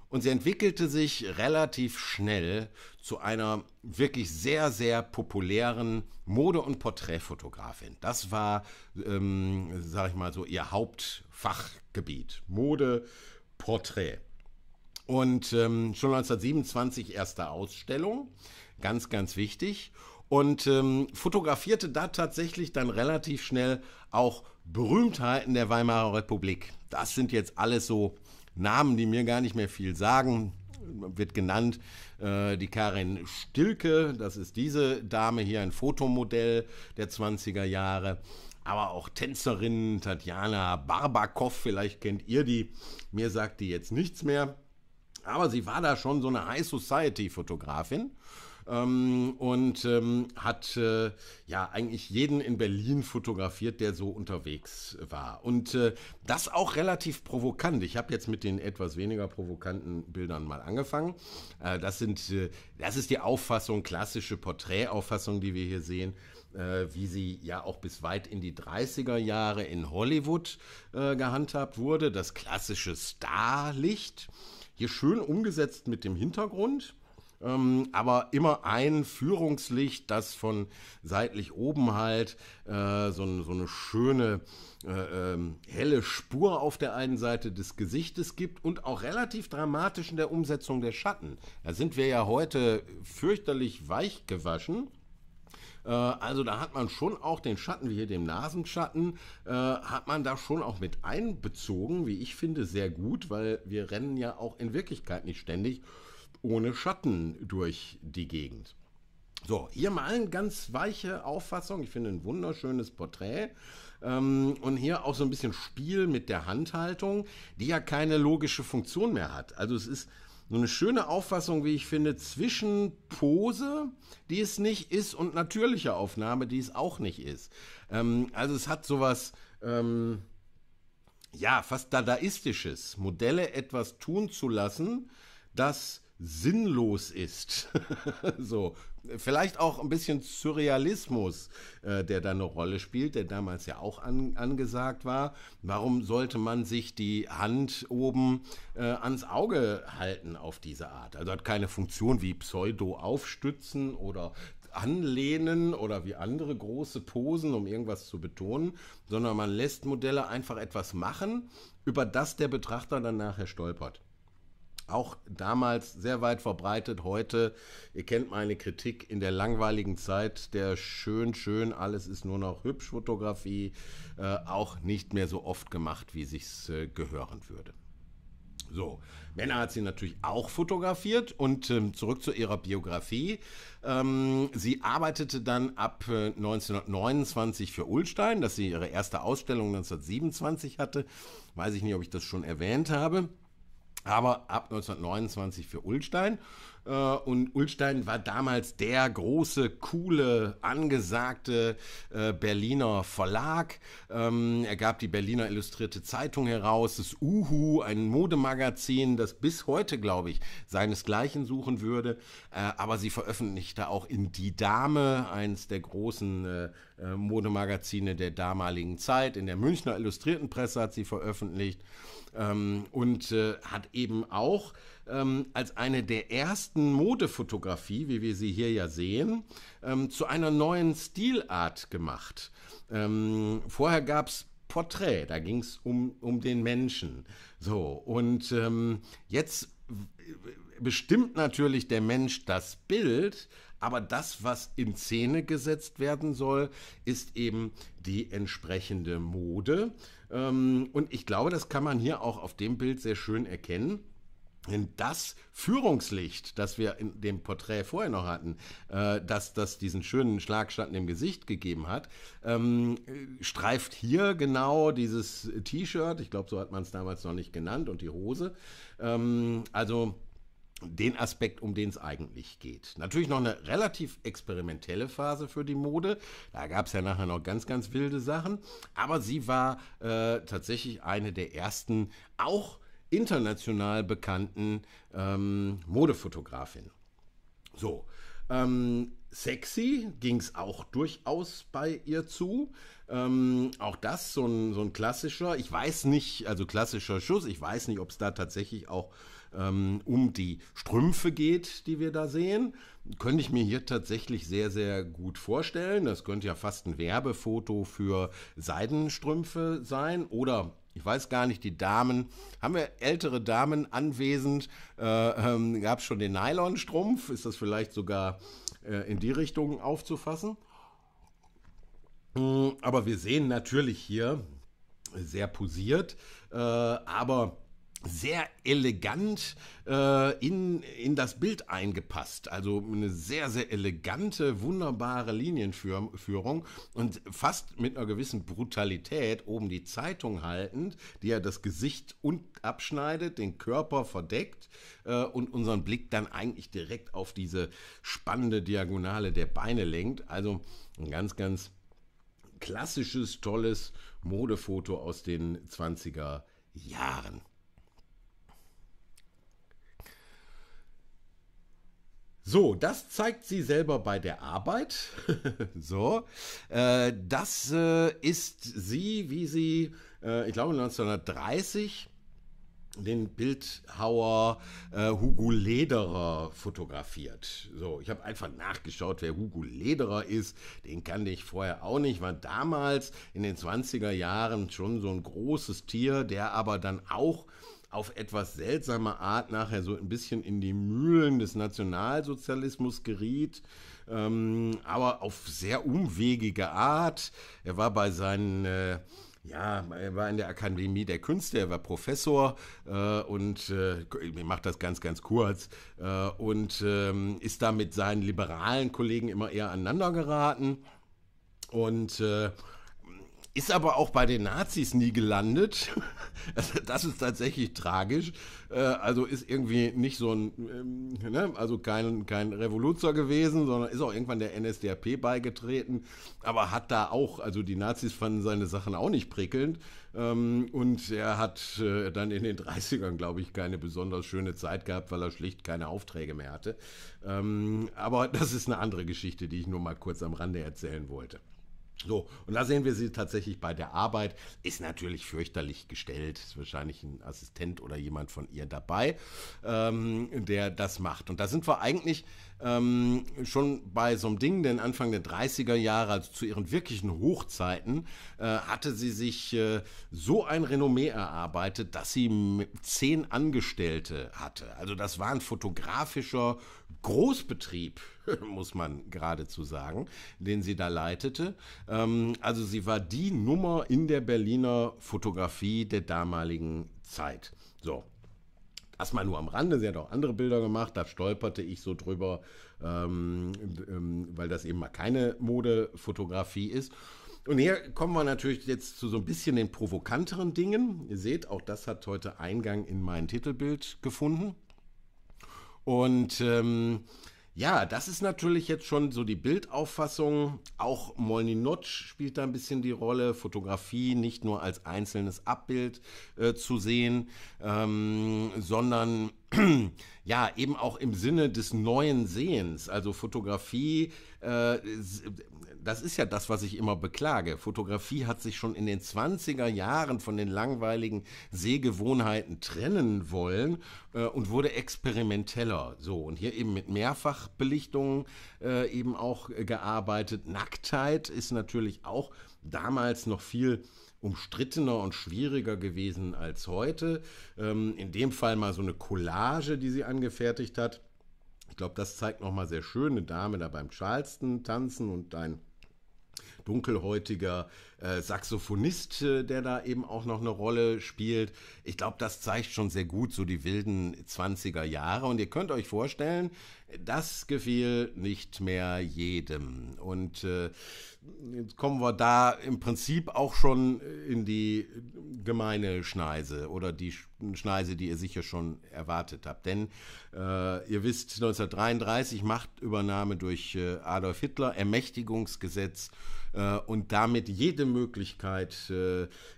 Und sie entwickelte sich relativ schnell zu einer wirklich sehr, sehr populären Mode- und Porträtfotografin. Das war, sag ich mal so, ihr Hauptfachgebiet, Mode, Porträt. Und schon 1927 erste Ausstellung, ganz, ganz wichtig. Und fotografierte da tatsächlich dann relativ schnell auch Berühmtheiten der Weimarer Republik. Das sind jetzt alles so Namen, die mir gar nicht mehr viel sagen. Wird genannt die Karin Stilke, das ist diese Dame hier, ein Fotomodell der 20er Jahre. Aber auch Tänzerin Tatjana Barbakoff, vielleicht kennt ihr die, mir sagt die jetzt nichts mehr. Aber sie war da schon so eine High Society Fotografin. und hat ja eigentlich jeden in Berlin fotografiert, der so unterwegs war. Und das auch relativ provokant. Ich habe jetzt mit den etwas weniger provokanten Bildern mal angefangen. Das ist die Auffassung, klassische Porträtauffassung, die wir hier sehen, wie sie ja auch bis weit in die 30er Jahre in Hollywood gehandhabt wurde. Das klassische Starlicht, hier schön umgesetzt mit dem Hintergrund, aber immer ein Führungslicht, das von seitlich oben halt so eine schöne helle Spur auf der einen Seite des Gesichtes gibt und auch relativ dramatisch in der Umsetzung der Schatten. Da sind wir ja heute fürchterlich weich gewaschen. Also da hat man schon auch den Schatten, wie hier dem Nasenschatten, hat man da schon auch mit einbezogen, wie ich finde, sehr gut, weil wir rennen ja auch in Wirklichkeit nicht ständig ohne Schatten durch die Gegend. So, hier mal eine ganz weiche Auffassung. Ich finde ein wunderschönes Porträt. Und hier auch so ein bisschen Spiel mit der Handhaltung, die ja keine logische Funktion mehr hat. Also es ist so eine schöne Auffassung, wie ich finde, zwischen Pose, die es nicht ist, und natürlicher Aufnahme, die es auch nicht ist. Also es hat sowas, ja, fast Dadaistisches, Modelle etwas tun zu lassen, das sinnlos ist. So, vielleicht auch ein bisschen Surrealismus, der da eine Rolle spielt, der damals ja auch angesagt war. Warum sollte man sich die Hand oben ans Auge halten auf diese Art? Also hat keine Funktion wie Pseudo-Aufstützen oder Anlehnen oder wie andere große Posen, um irgendwas zu betonen, sondern man lässt Modelle einfach etwas machen, über das der Betrachter dann nachher stolpert. Auch damals sehr weit verbreitet, heute, ihr kennt meine Kritik, in der langweiligen Zeit der schön, alles ist nur noch hübsch Fotografie, auch nicht mehr so oft gemacht, wie sich's gehören würde. So, Männer hat sie natürlich auch fotografiert und zurück zu ihrer Biografie. Sie arbeitete dann ab 1929 für Ullstein, dass sie ihre erste Ausstellung 1927 hatte, weiß ich nicht, ob ich das schon erwähnt habe. Aber ab 1929 für Ullstein. Und Ullstein war damals der große, coole, angesagte Berliner Verlag. Er gab die Berliner Illustrierte Zeitung heraus, das Uhu, ein Modemagazin, das bis heute, glaube ich, seinesgleichen suchen würde. Aber sie veröffentlichte auch in Die Dame, eins der großen Modemagazine der damaligen Zeit. In der Münchner Illustriertenpresse hat sie veröffentlicht und hat eben auch als eine der ersten Modefotografie, wie wir sie hier ja sehen, zu einer neuen Stilart gemacht. Vorher gab es Porträt, da ging es um den Menschen. So, und jetzt bestimmt natürlich der Mensch das Bild, aber das, was in Szene gesetzt werden soll, ist eben die entsprechende Mode. Und ich glaube, das kann man hier auch auf dem Bild sehr schön erkennen. Denn das Führungslicht, das wir in dem Porträt vorher noch hatten, dass das diesen schönen Schlagschatten im Gesicht gegeben hat, streift hier genau dieses T-Shirt, ich glaube, so hat man es damals noch nicht genannt, und die Hose. Also den Aspekt, um den es eigentlich geht. Natürlich noch eine relativ experimentelle Phase für die Mode. Da gab es ja nachher noch ganz wilde Sachen. Aber sie war tatsächlich eine der ersten, auch international bekannten Modefotografin. So, sexy ging es auch durchaus bei ihr zu. Auch das so ein klassischer, ich weiß nicht, also klassischer Schuss, ich weiß nicht, ob es da tatsächlich auch um die Strümpfe geht, die wir da sehen. Könnte ich mir hier tatsächlich sehr gut vorstellen. Das könnte ja fast ein Werbefoto für Seidenstrümpfe sein oder ich weiß gar nicht, die Damen, haben wir ältere Damen anwesend, gab es schon den Nylonstrumpf? Ist das vielleicht sogar in die Richtung aufzufassen? Aber wir sehen natürlich hier sehr posiert, aber sehr elegant in das Bild eingepasst. Also eine sehr, sehr elegante, wunderbare Linienführung und fast mit einer gewissen Brutalität oben die Zeitung haltend, die ja das Gesicht abschneidet, den Körper verdeckt und unseren Blick dann eigentlich direkt auf diese spannende Diagonale der Beine lenkt. Also ein ganz, ganz klassisches, tolles Modefoto aus den 20er Jahren. So, das zeigt sie selber bei der Arbeit. So, das ist sie, wie sie, ich glaube 1930, den Bildhauer Hugo Lederer fotografiert. So, ich habe einfach nachgeschaut, wer Hugo Lederer ist. Den kannte ich vorher auch nicht, war damals in den 20er Jahren schon so ein großes Tier, der aber dann auch auf etwas seltsame Art nachher so ein bisschen in die Mühlen des Nationalsozialismus geriet, aber auf sehr umwegige Art. Er war bei seinen... Ja, er war in der Akademie der Künste, er war Professor und ich mache das ganz, ganz kurz und ist da mit seinen liberalen Kollegen immer eher aneinander geraten und ist aber auch bei den Nazis nie gelandet. Das ist tatsächlich tragisch. Also ist irgendwie nicht so ein, also kein Revoluzer gewesen, sondern ist auch irgendwann der NSDAP beigetreten. Aber hat da auch, also die Nazis fanden seine Sachen auch nicht prickelnd. Und er hat dann in den 30ern, glaube ich, keine besonders schöne Zeit gehabt, weil er schlicht keine Aufträge mehr hatte. Aber das ist eine andere Geschichte, die ich nur mal kurz am Rande erzählen wollte. So, und da sehen wir sie tatsächlich bei der Arbeit, ist natürlich fürchterlich gestellt, ist wahrscheinlich ein Assistent oder jemand von ihr dabei, der das macht. Und da sind wir eigentlich schon bei so einem Ding, denn Anfang der 30er Jahre, also zu ihren wirklichen Hochzeiten, hatte sie sich so ein Renommee erarbeitet, dass sie 10 Angestellte hatte. Also das war ein fotografischer Großbetrieb, muss man geradezu sagen, den sie da leitete. Also sie war die Nummer in der Berliner Fotografie der damaligen Zeit. So, das mal nur am Rande. Sie hat auch andere Bilder gemacht, da stolperte ich so drüber, weil das eben mal keine Modefotografie ist. Und hier kommen wir natürlich jetzt zu so ein bisschen den provokanteren Dingen. Ihr seht, auch das hat heute Eingang in mein Titelbild gefunden. Und ja, das ist natürlich jetzt schon so die Bildauffassung. Auch Moholy-Nagy spielt da ein bisschen die Rolle. Fotografie nicht nur als einzelnes Abbild zu sehen, sondern ja, eben auch im Sinne des neuen Sehens. Also Fotografie, das ist ja das, was ich immer beklage. Fotografie hat sich schon in den 20er Jahren von den langweiligen Sehgewohnheiten trennen wollen und wurde experimenteller. So, und hier eben mit Mehrfachbelichtungen eben auch gearbeitet. Nacktheit ist natürlich auch damals noch viel umstrittener und schwieriger gewesen als heute. In dem Fall mal so eine Collage, die sie angefertigt hat. Ich glaube, das zeigt nochmal sehr schön eine Dame da beim Charleston tanzen und ein dunkelhäutiger Saxophonist, der da eben auch noch eine Rolle spielt. Ich glaube, das zeigt schon sehr gut so die wilden 20er Jahre. Und ihr könnt euch vorstellen, das gefiel nicht mehr jedem. Und jetzt kommen wir da im Prinzip auch schon in die gemeine Schneise oder die Schneise, die ihr sicher schon erwartet habt. Denn ihr wisst, 1933 Machtübernahme durch Adolf Hitler, Ermächtigungsgesetz und damit jede Möglichkeit,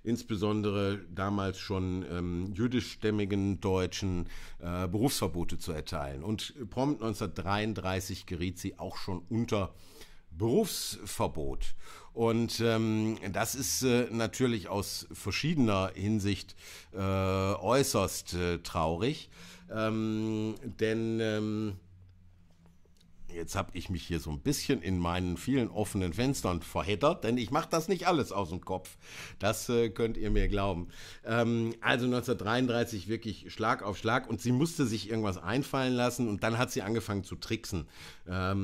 insbesondere damals schon jüdischstämmigen Deutschen Berufsverbote zu erteilen. Und prompt 1933 geriet sie auch schon unter Berufsverbot. Und das ist natürlich aus verschiedener Hinsicht äußerst traurig, denn Jetzt habe ich mich hier so ein bisschen in meinen vielen offenen Fenstern verheddert, denn ich mache das nicht alles aus dem Kopf. Das könnt ihr mir glauben. Also 1933 wirklich Schlag auf Schlag, und sie musste sich irgendwas einfallen lassen, und dann hat sie angefangen zu tricksen. Hat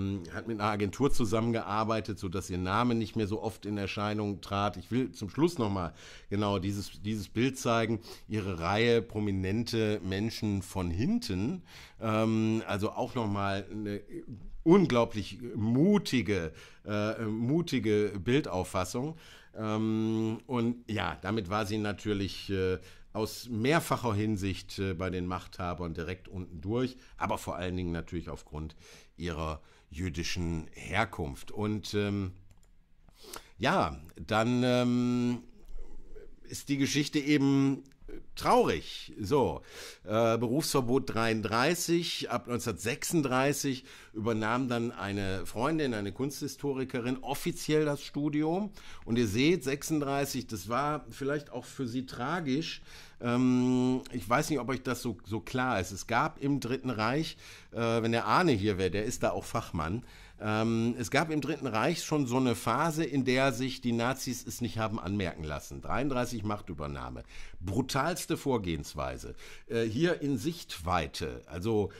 mit einer Agentur zusammengearbeitet, sodass ihr Name nicht mehr so oft in Erscheinung trat. Ich will zum Schluss nochmal genau dieses Bild zeigen. Ihre Reihe prominente Menschen von hinten. Also auch nochmal eine unglaublich mutige Bildauffassung. Und ja, damit war sie natürlich aus mehrfacher Hinsicht bei den Machthabern direkt unten durch, aber vor allen Dingen natürlich aufgrund ihrer jüdischen Herkunft. Und ja, dann ist die Geschichte eben traurig. So, Berufsverbot 33, ab 1936 übernahm dann eine Freundin, eine Kunsthistorikerin, offiziell das Studium. Und ihr seht, 36, das war vielleicht auch für sie tragisch. Ich weiß nicht, ob euch das so klar ist. Es gab im Dritten Reich, wenn der Arne hier wäre, der ist da auch Fachmann, es gab im Dritten Reich schon so eine Phase, in der sich die Nazis es nicht haben anmerken lassen. 33 Machtübernahme. Brutalste Vorgehensweise. Hier in Sichtweite. Also,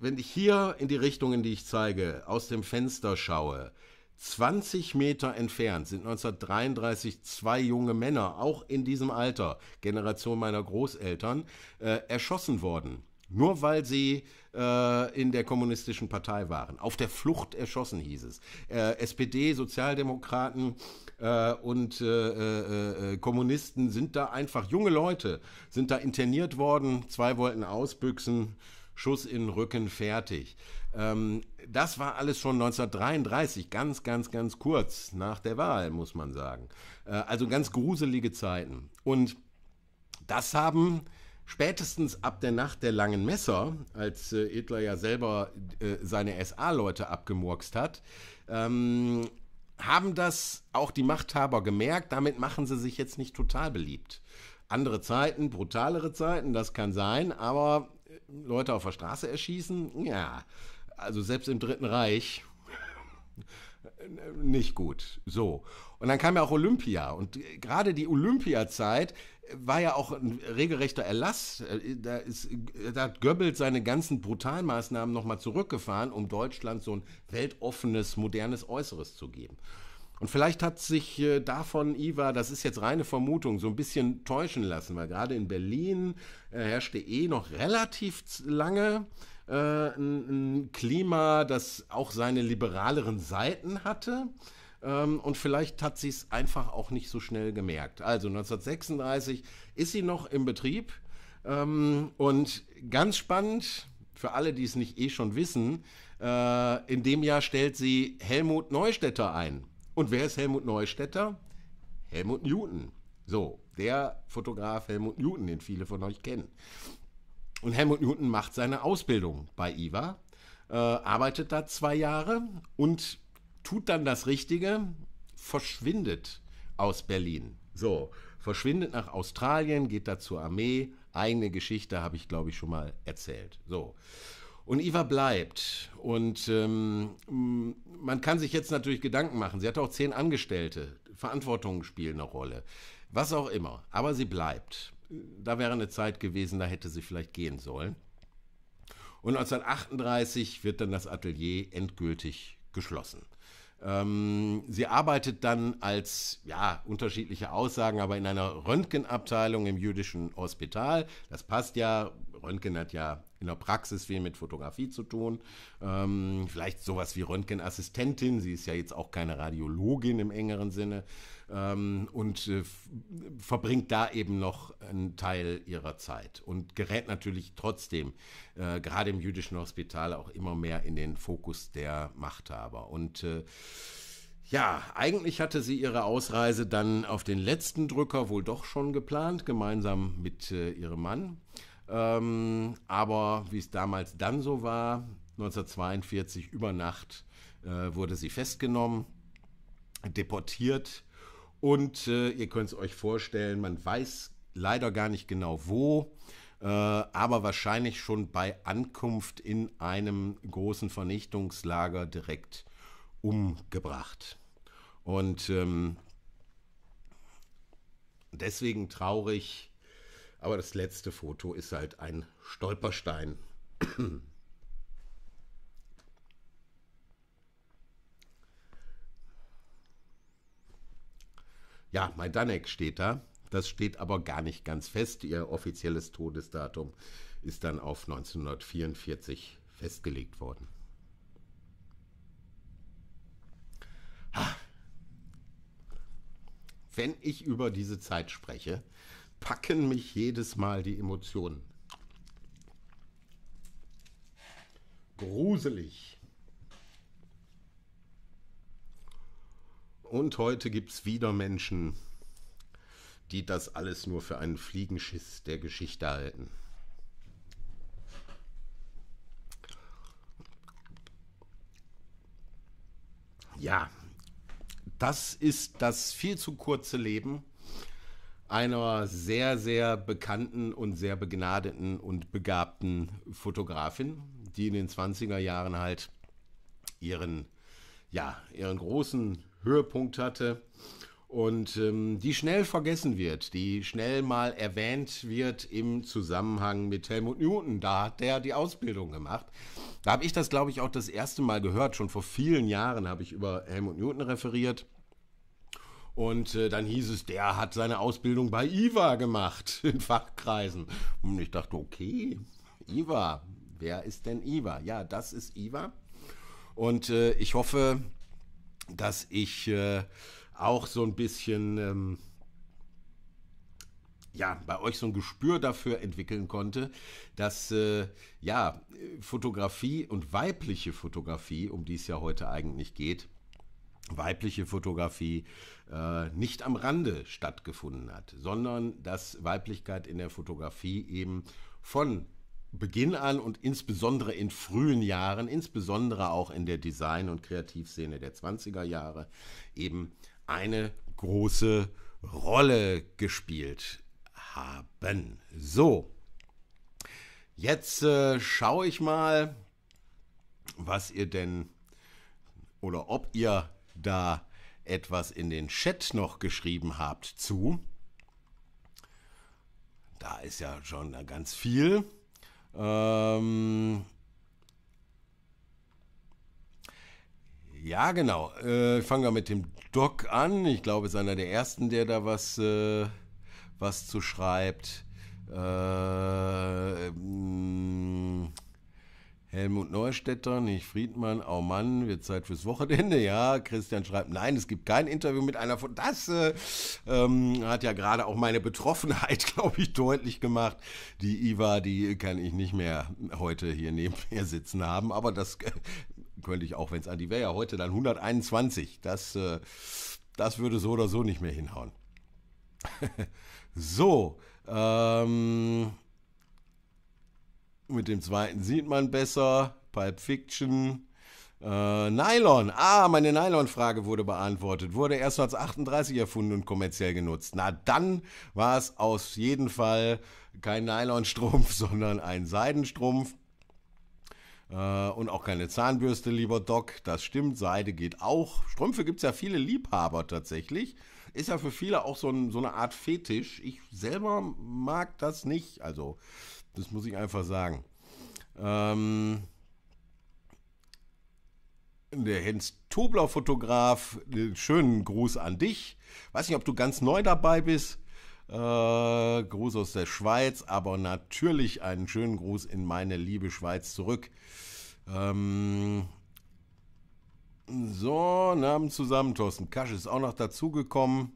wenn ich hier in die Richtungen, die ich zeige, aus dem Fenster schaue, 20 Meter entfernt sind 1933 zwei junge Männer, auch in diesem Alter, Generation meiner Großeltern, erschossen worden. Nur weil sie in der kommunistischen Partei waren. Auf der Flucht erschossen, hieß es. SPD, Sozialdemokraten und Kommunisten sind da einfach, junge Leute sind da interniert worden, zwei wollten ausbüchsen, Schuss in den Rücken, fertig. Das war alles schon 1933, ganz kurz nach der Wahl, muss man sagen. Also ganz gruselige Zeiten. Und das haben spätestens ab der Nacht der langen Messer, als Hitler ja selber seine SA-Leute abgemurkst hat, haben das auch die Machthaber gemerkt. Damit machen sie sich jetzt nicht total beliebt. Andere Zeiten, brutalere Zeiten, das kann sein, aber Leute auf der Straße erschießen, ja, also selbst im Dritten Reich nicht gut. So. Und dann kam ja auch Olympia, und gerade die Olympiazeit war ja auch ein regelrechter Erlass. Da hat Goebbels seine ganzen Brutalmaßnahmen nochmal zurückgefahren, um Deutschland so ein weltoffenes, modernes Äußeres zu geben. Und vielleicht hat sich davon Yva, das ist jetzt reine Vermutung, so ein bisschen täuschen lassen, weil gerade in Berlin herrschte noch relativ lange ein Klima, das auch seine liberaleren Seiten hatte. Und vielleicht hat sie es einfach auch nicht so schnell gemerkt. Also 1936 ist sie noch im Betrieb. Und ganz spannend, für alle, die es nicht schon wissen, in dem Jahr stellt sie Helmut Neustädter ein. Und wer ist Helmut Neustädter? Helmut Newton. So, der Fotograf Helmut Newton, den viele von euch kennen. Und Helmut Newton macht seine Ausbildung bei Yva, arbeitet da 2 Jahre und tut dann das Richtige, verschwindet aus Berlin. So, verschwindet nach Australien, geht da zur Armee. Eigene Geschichte habe ich, glaube ich, schon mal erzählt. So. Und Yva bleibt. Und man kann sich jetzt natürlich Gedanken machen. Sie hatte auch 10 Angestellte. Verantwortungen spielen eine Rolle. Was auch immer. Aber sie bleibt. Da wäre eine Zeit gewesen, da hätte sie vielleicht gehen sollen. Und 1938 wird dann das Atelier endgültig geschlossen. Sie arbeitet dann als, ja, unterschiedliche Aussagen, aber in einer Röntgenabteilung im jüdischen Hospital. Das passt ja. Röntgen hat ja in der Praxis viel mit Fotografie zu tun. Vielleicht sowas wie Röntgenassistentin. Sie ist ja jetzt auch keine Radiologin im engeren Sinne. Und verbringt da eben noch einen Teil ihrer Zeit und gerät natürlich trotzdem, gerade im jüdischen Hospital, auch immer mehr in den Fokus der Machthaber. Und ja, eigentlich hatte sie ihre Ausreise dann auf den letzten Drücker wohl doch schon geplant, gemeinsam mit ihrem Mann. Aber wie es damals dann so war, 1942 über Nacht wurde sie festgenommen, deportiert, und ihr könnt es euch vorstellen, man weiß leider gar nicht genau wo, aber wahrscheinlich schon bei Ankunft in einem großen Vernichtungslager direkt umgebracht. Und deswegen traurig, aber das letzte Foto ist halt ein Stolperstein. Ja, Majdanek steht da. Das steht aber gar nicht ganz fest. Ihr offizielles Todesdatum ist dann auf 1944 festgelegt worden. Ha. Wenn ich über diese Zeit spreche, packen mich jedes Mal die Emotionen. Gruselig. Und heute gibt es wieder Menschen, die das alles nur für einen Fliegenschiss der Geschichte halten. Ja, das ist das viel zu kurze Leben einer sehr, sehr bekannten und sehr begnadeten und begabten Fotografin, die in den 20er Jahren halt ihren großen Höhepunkt hatte und die schnell vergessen wird, die schnell mal erwähnt wird im Zusammenhang mit Helmut Newton. Da hat der die Ausbildung gemacht. Da habe ich das, glaube ich, auch das erste Mal gehört. Schon vor vielen Jahren habe ich über Helmut Newton referiert. Und dann hieß es, der hat seine Ausbildung bei Yva gemacht, in Fachkreisen. Und ich dachte, okay, Yva, wer ist denn Yva? Ja, das ist Yva. Und ich hoffe, dass ich auch so ein bisschen, ja, bei euch so ein Gespür dafür entwickeln konnte, dass, ja, Fotografie und weibliche Fotografie, um die es ja heute eigentlich geht, weibliche Fotografie nicht am Rande stattgefunden hat, sondern dass Weiblichkeit in der Fotografie eben von Beginn an und insbesondere in frühen Jahren, insbesondere auch in der Design- und Kreativszene der 20er Jahre, eben eine große Rolle gespielt haben. So, jetzt schaue ich mal, was ihr denn oder ob ihr da etwas in den Chat noch geschrieben habt zu. Da ist ja schon ganz viel. Ja, genau. Fangen wir mit dem Doc an. Ich glaube, es ist einer der ersten, der da was zu schreibt. Helmut Neustädter, nicht Friedmann, oh Mann, wird Zeit fürs Wochenende, ja. Christian schreibt, nein, es gibt kein Interview mit einer von das. Hat ja gerade auch meine Betroffenheit, glaube ich, deutlich gemacht. Die Yva, die kann ich nicht mehr heute hier neben mir sitzen haben, aber das könnte ich auch, wenn es an die wäre, ja heute dann 121. Das würde so oder so nicht mehr hinhauen. So, mit dem zweiten sieht man besser. Pulp Fiction. Nylon. Ah, meine Nylon-Frage wurde beantwortet. Wurde erst 1938 erfunden und kommerziell genutzt. Na, dann war es auf jeden Fall kein Nylonstrumpf, sondern ein Seidenstrumpf. Und auch keine Zahnbürste, lieber Doc. Das stimmt, Seide geht auch. Strümpfe gibt es ja viele Liebhaber tatsächlich. Ist ja für viele auch so eine Art Fetisch. Ich selber mag das nicht. Also, das muss ich einfach sagen. Der Jens Tobler Fotograf, schönen Gruß an dich. Weiß nicht, ob du ganz neu dabei bist. Gruß aus der Schweiz, aber natürlich einen schönen Gruß in meine liebe Schweiz zurück. So, Namen zusammen. Thorsten Kasch ist auch noch dazugekommen.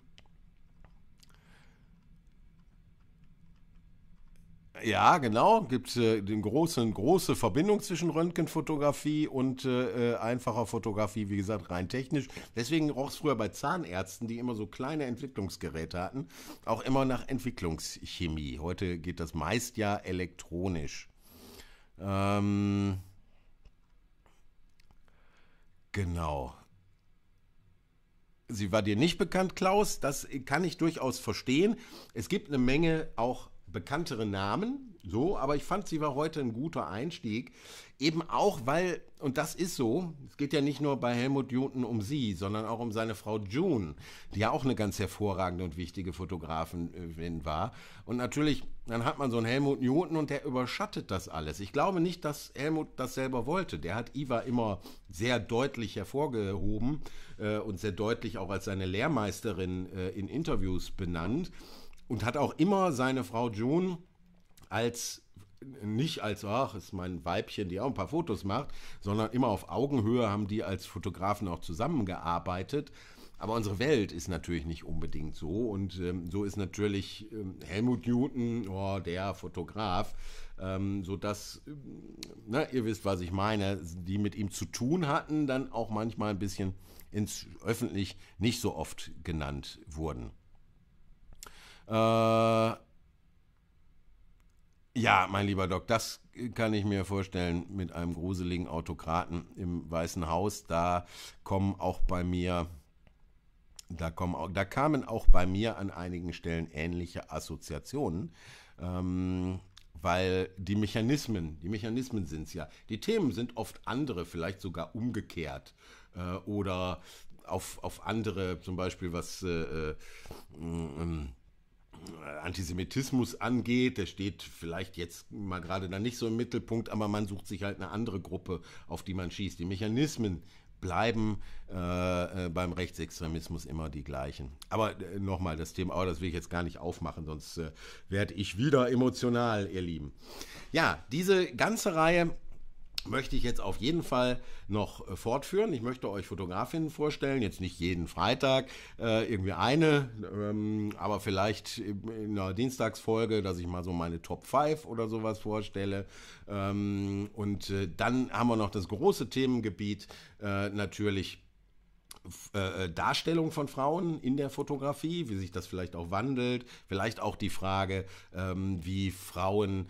Ja, genau. Gibt es eine große Verbindung zwischen Röntgenfotografie und einfacher Fotografie, wie gesagt, rein technisch. Deswegen roch es früher bei Zahnärzten, die immer so kleine Entwicklungsgeräte hatten, auch immer nach Entwicklungschemie. Heute geht das meist ja elektronisch. Genau. Sie war dir nicht bekannt, Klaus. Das kann ich durchaus verstehen. Es gibt eine Menge auch bekanntere Namen, so, aber ich fand, sie war heute ein guter Einstieg, eben auch, weil, und das ist so, es geht ja nicht nur bei Helmut Newton um sie, sondern auch um seine Frau June, die ja auch eine ganz hervorragende und wichtige Fotografin war. Und natürlich, dann hat man so einen Helmut Newton und der überschattet das alles. Ich glaube nicht, dass Helmut das selber wollte. Der hat Yva immer sehr deutlich hervorgehoben und sehr deutlich auch als seine Lehrmeisterin in Interviews benannt. Und hat auch immer seine Frau June als, nicht als, ach, ist mein Weibchen, die auch ein paar Fotos macht, sondern immer auf Augenhöhe haben die als Fotografen auch zusammengearbeitet. Aber unsere Welt ist natürlich nicht unbedingt so. Und so ist natürlich Helmut Newton, oh, der Fotograf, sodass, na, ihr wisst, was ich meine, die mit ihm zu tun hatten, dann auch manchmal ein bisschen ins öffentlich nicht so oft genannt wurden. Ja, mein lieber Doc, das kann ich mir vorstellen mit einem gruseligen Autokraten im Weißen Haus. Da kommen auch bei mir, da kamen auch bei mir an einigen Stellen ähnliche Assoziationen, weil die Mechanismen sind es ja. Die Themen sind oft andere, vielleicht sogar umgekehrt oder auf andere, zum Beispiel was Antisemitismus angeht, der steht vielleicht jetzt mal gerade dann nicht so im Mittelpunkt, aber man sucht sich halt eine andere Gruppe, auf die man schießt. Die Mechanismen bleiben beim Rechtsextremismus immer die gleichen. Aber nochmal, das Thema, aber das will ich jetzt gar nicht aufmachen, sonst werde ich wieder emotional, ihr Lieben. Ja, diese ganze Reihe möchte ich jetzt auf jeden Fall noch fortführen. Ich möchte euch Fotografinnen vorstellen, jetzt nicht jeden Freitag, irgendwie eine, aber vielleicht in einer Dienstagsfolge, dass ich mal so meine Top 5 oder sowas vorstelle. Und dann haben wir noch das große Themengebiet, natürlich Darstellung von Frauen in der Fotografie, wie sich das vielleicht auch wandelt, vielleicht auch die Frage, wie Frauen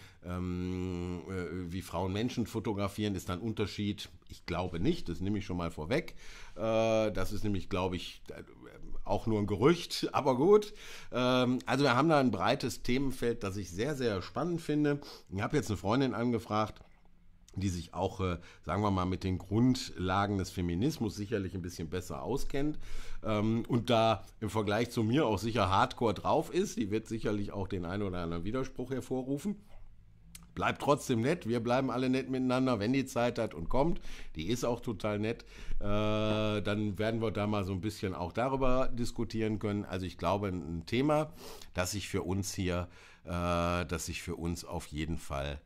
Menschen fotografieren, ist da ein Unterschied? Ich glaube nicht, das nehme ich schon mal vorweg. Das ist nämlich, glaube ich, auch nur ein Gerücht, aber gut. Also wir haben da ein breites Themenfeld, das ich sehr, sehr spannend finde. Ich habe jetzt eine Freundin angefragt, die sich auch, sagen wir mal, mit den Grundlagen des Feminismus sicherlich ein bisschen besser auskennt und da im Vergleich zu mir auch sicher hardcore drauf ist. Die wird sicherlich auch den einen oder anderen Widerspruch hervorrufen. Bleibt trotzdem nett, wir bleiben alle nett miteinander, wenn die Zeit hat und kommt, die ist auch total nett, dann werden wir da mal so ein bisschen auch darüber diskutieren können. Also ich glaube, ein Thema, das sich für uns auf jeden Fall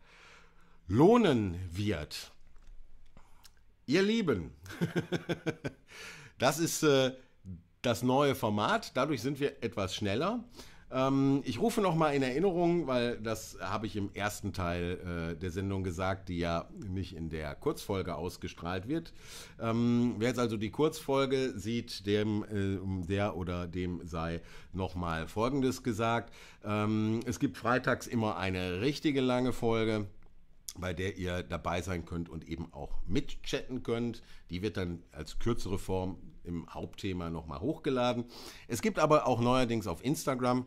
lohnen wird. Ihr Lieben, das ist das neue Format, dadurch sind wir etwas schneller. Ich rufe nochmal in Erinnerung, weil das habe ich im ersten Teil der Sendung gesagt, die ja nicht in der Kurzfolge ausgestrahlt wird. Wer jetzt also die Kurzfolge sieht, der oder dem sei nochmal Folgendes gesagt. Es gibt freitags immer eine richtige lange Folge, bei der ihr dabei sein könnt und eben auch mitchatten könnt. Die wird dann als kürzere Form im Hauptthema nochmal hochgeladen. Es gibt aber auch neuerdings auf Instagram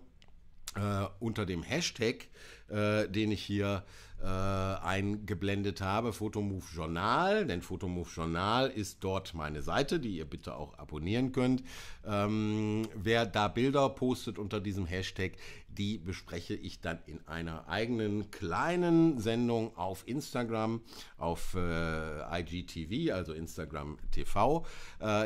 unter dem Hashtag, den ich hier eingeblendet habe, Fotomove Journal, denn Fotomove Journal ist dort meine Seite, die ihr bitte auch abonnieren könnt. Wer da Bilder postet unter diesem Hashtag, die bespreche ich dann in einer eigenen kleinen Sendung auf Instagram, auf IGTV, also Instagram TV.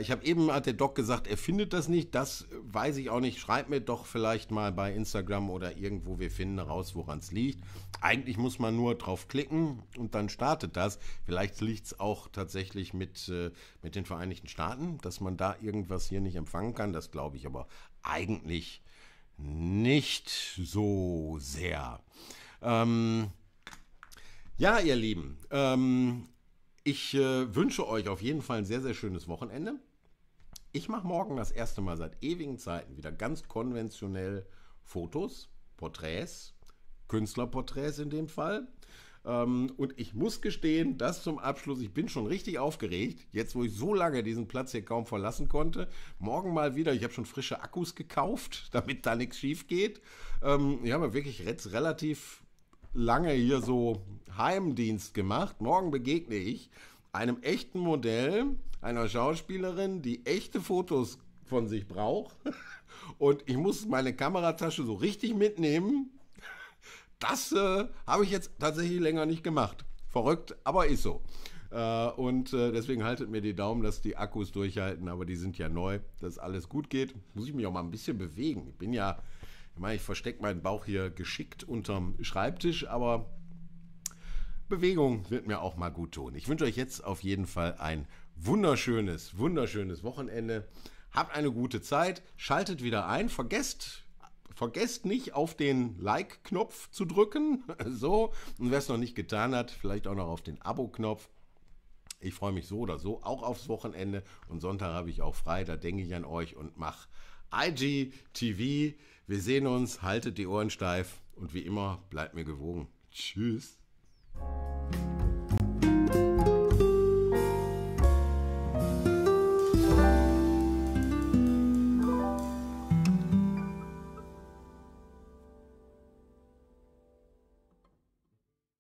Ich habe eben, hat der Doc gesagt, er findet das nicht, das weiß ich auch nicht. Schreibt mir doch vielleicht mal bei Instagram oder irgendwo, wir finden raus, woran es liegt. Eigentlich muss man nur drauf klicken und dann startet das. Vielleicht liegt es auch tatsächlich mit den Vereinigten Staaten, dass man da irgendwas hier nicht empfangen kann. Das glaube ich aber eigentlich nicht so sehr. Ja, ihr Lieben, ich wünsche euch auf jeden Fall ein sehr, sehr schönes Wochenende. Ich mache morgen das erste Mal seit ewigen Zeiten wieder ganz konventionell Fotos, Porträts, Künstlerporträts in dem Fall. Und ich muss gestehen, das zum Abschluss, ich bin schon richtig aufgeregt, jetzt wo ich so lange diesen Platz hier kaum verlassen konnte. Morgen mal wieder, ich habe schon frische Akkus gekauft, damit da nichts schief geht. Ich habe wirklich jetzt relativ lange hier so Heimdienst gemacht. Morgen begegne ich einem echten Modell, einer Schauspielerin, die echte Fotos von sich braucht. Und ich muss meine Kameratasche so richtig mitnehmen. Das habe ich jetzt tatsächlich länger nicht gemacht. Verrückt, aber ist so. Und deswegen haltet mir die Daumen, dass die Akkus durchhalten, aber die sind ja neu, dass alles gut geht. Muss ich mich auch mal ein bisschen bewegen. Ich bin ja, ich meine, ich verstecke meinen Bauch hier geschickt unterm Schreibtisch, aber Bewegung wird mir auch mal gut tun. Ich wünsche euch jetzt auf jeden Fall ein wunderschönes, wunderschönes Wochenende. Habt eine gute Zeit, schaltet wieder ein, vergesst nicht, auf den Like-Knopf zu drücken. So, und wer es noch nicht getan hat, vielleicht auch noch auf den Abo-Knopf. Ich freue mich so oder so auch aufs Wochenende. Und Sonntag habe ich auch frei, da denke ich an euch und mache IGTV. Wir sehen uns, haltet die Ohren steif und wie immer, bleibt mir gewogen. Tschüss.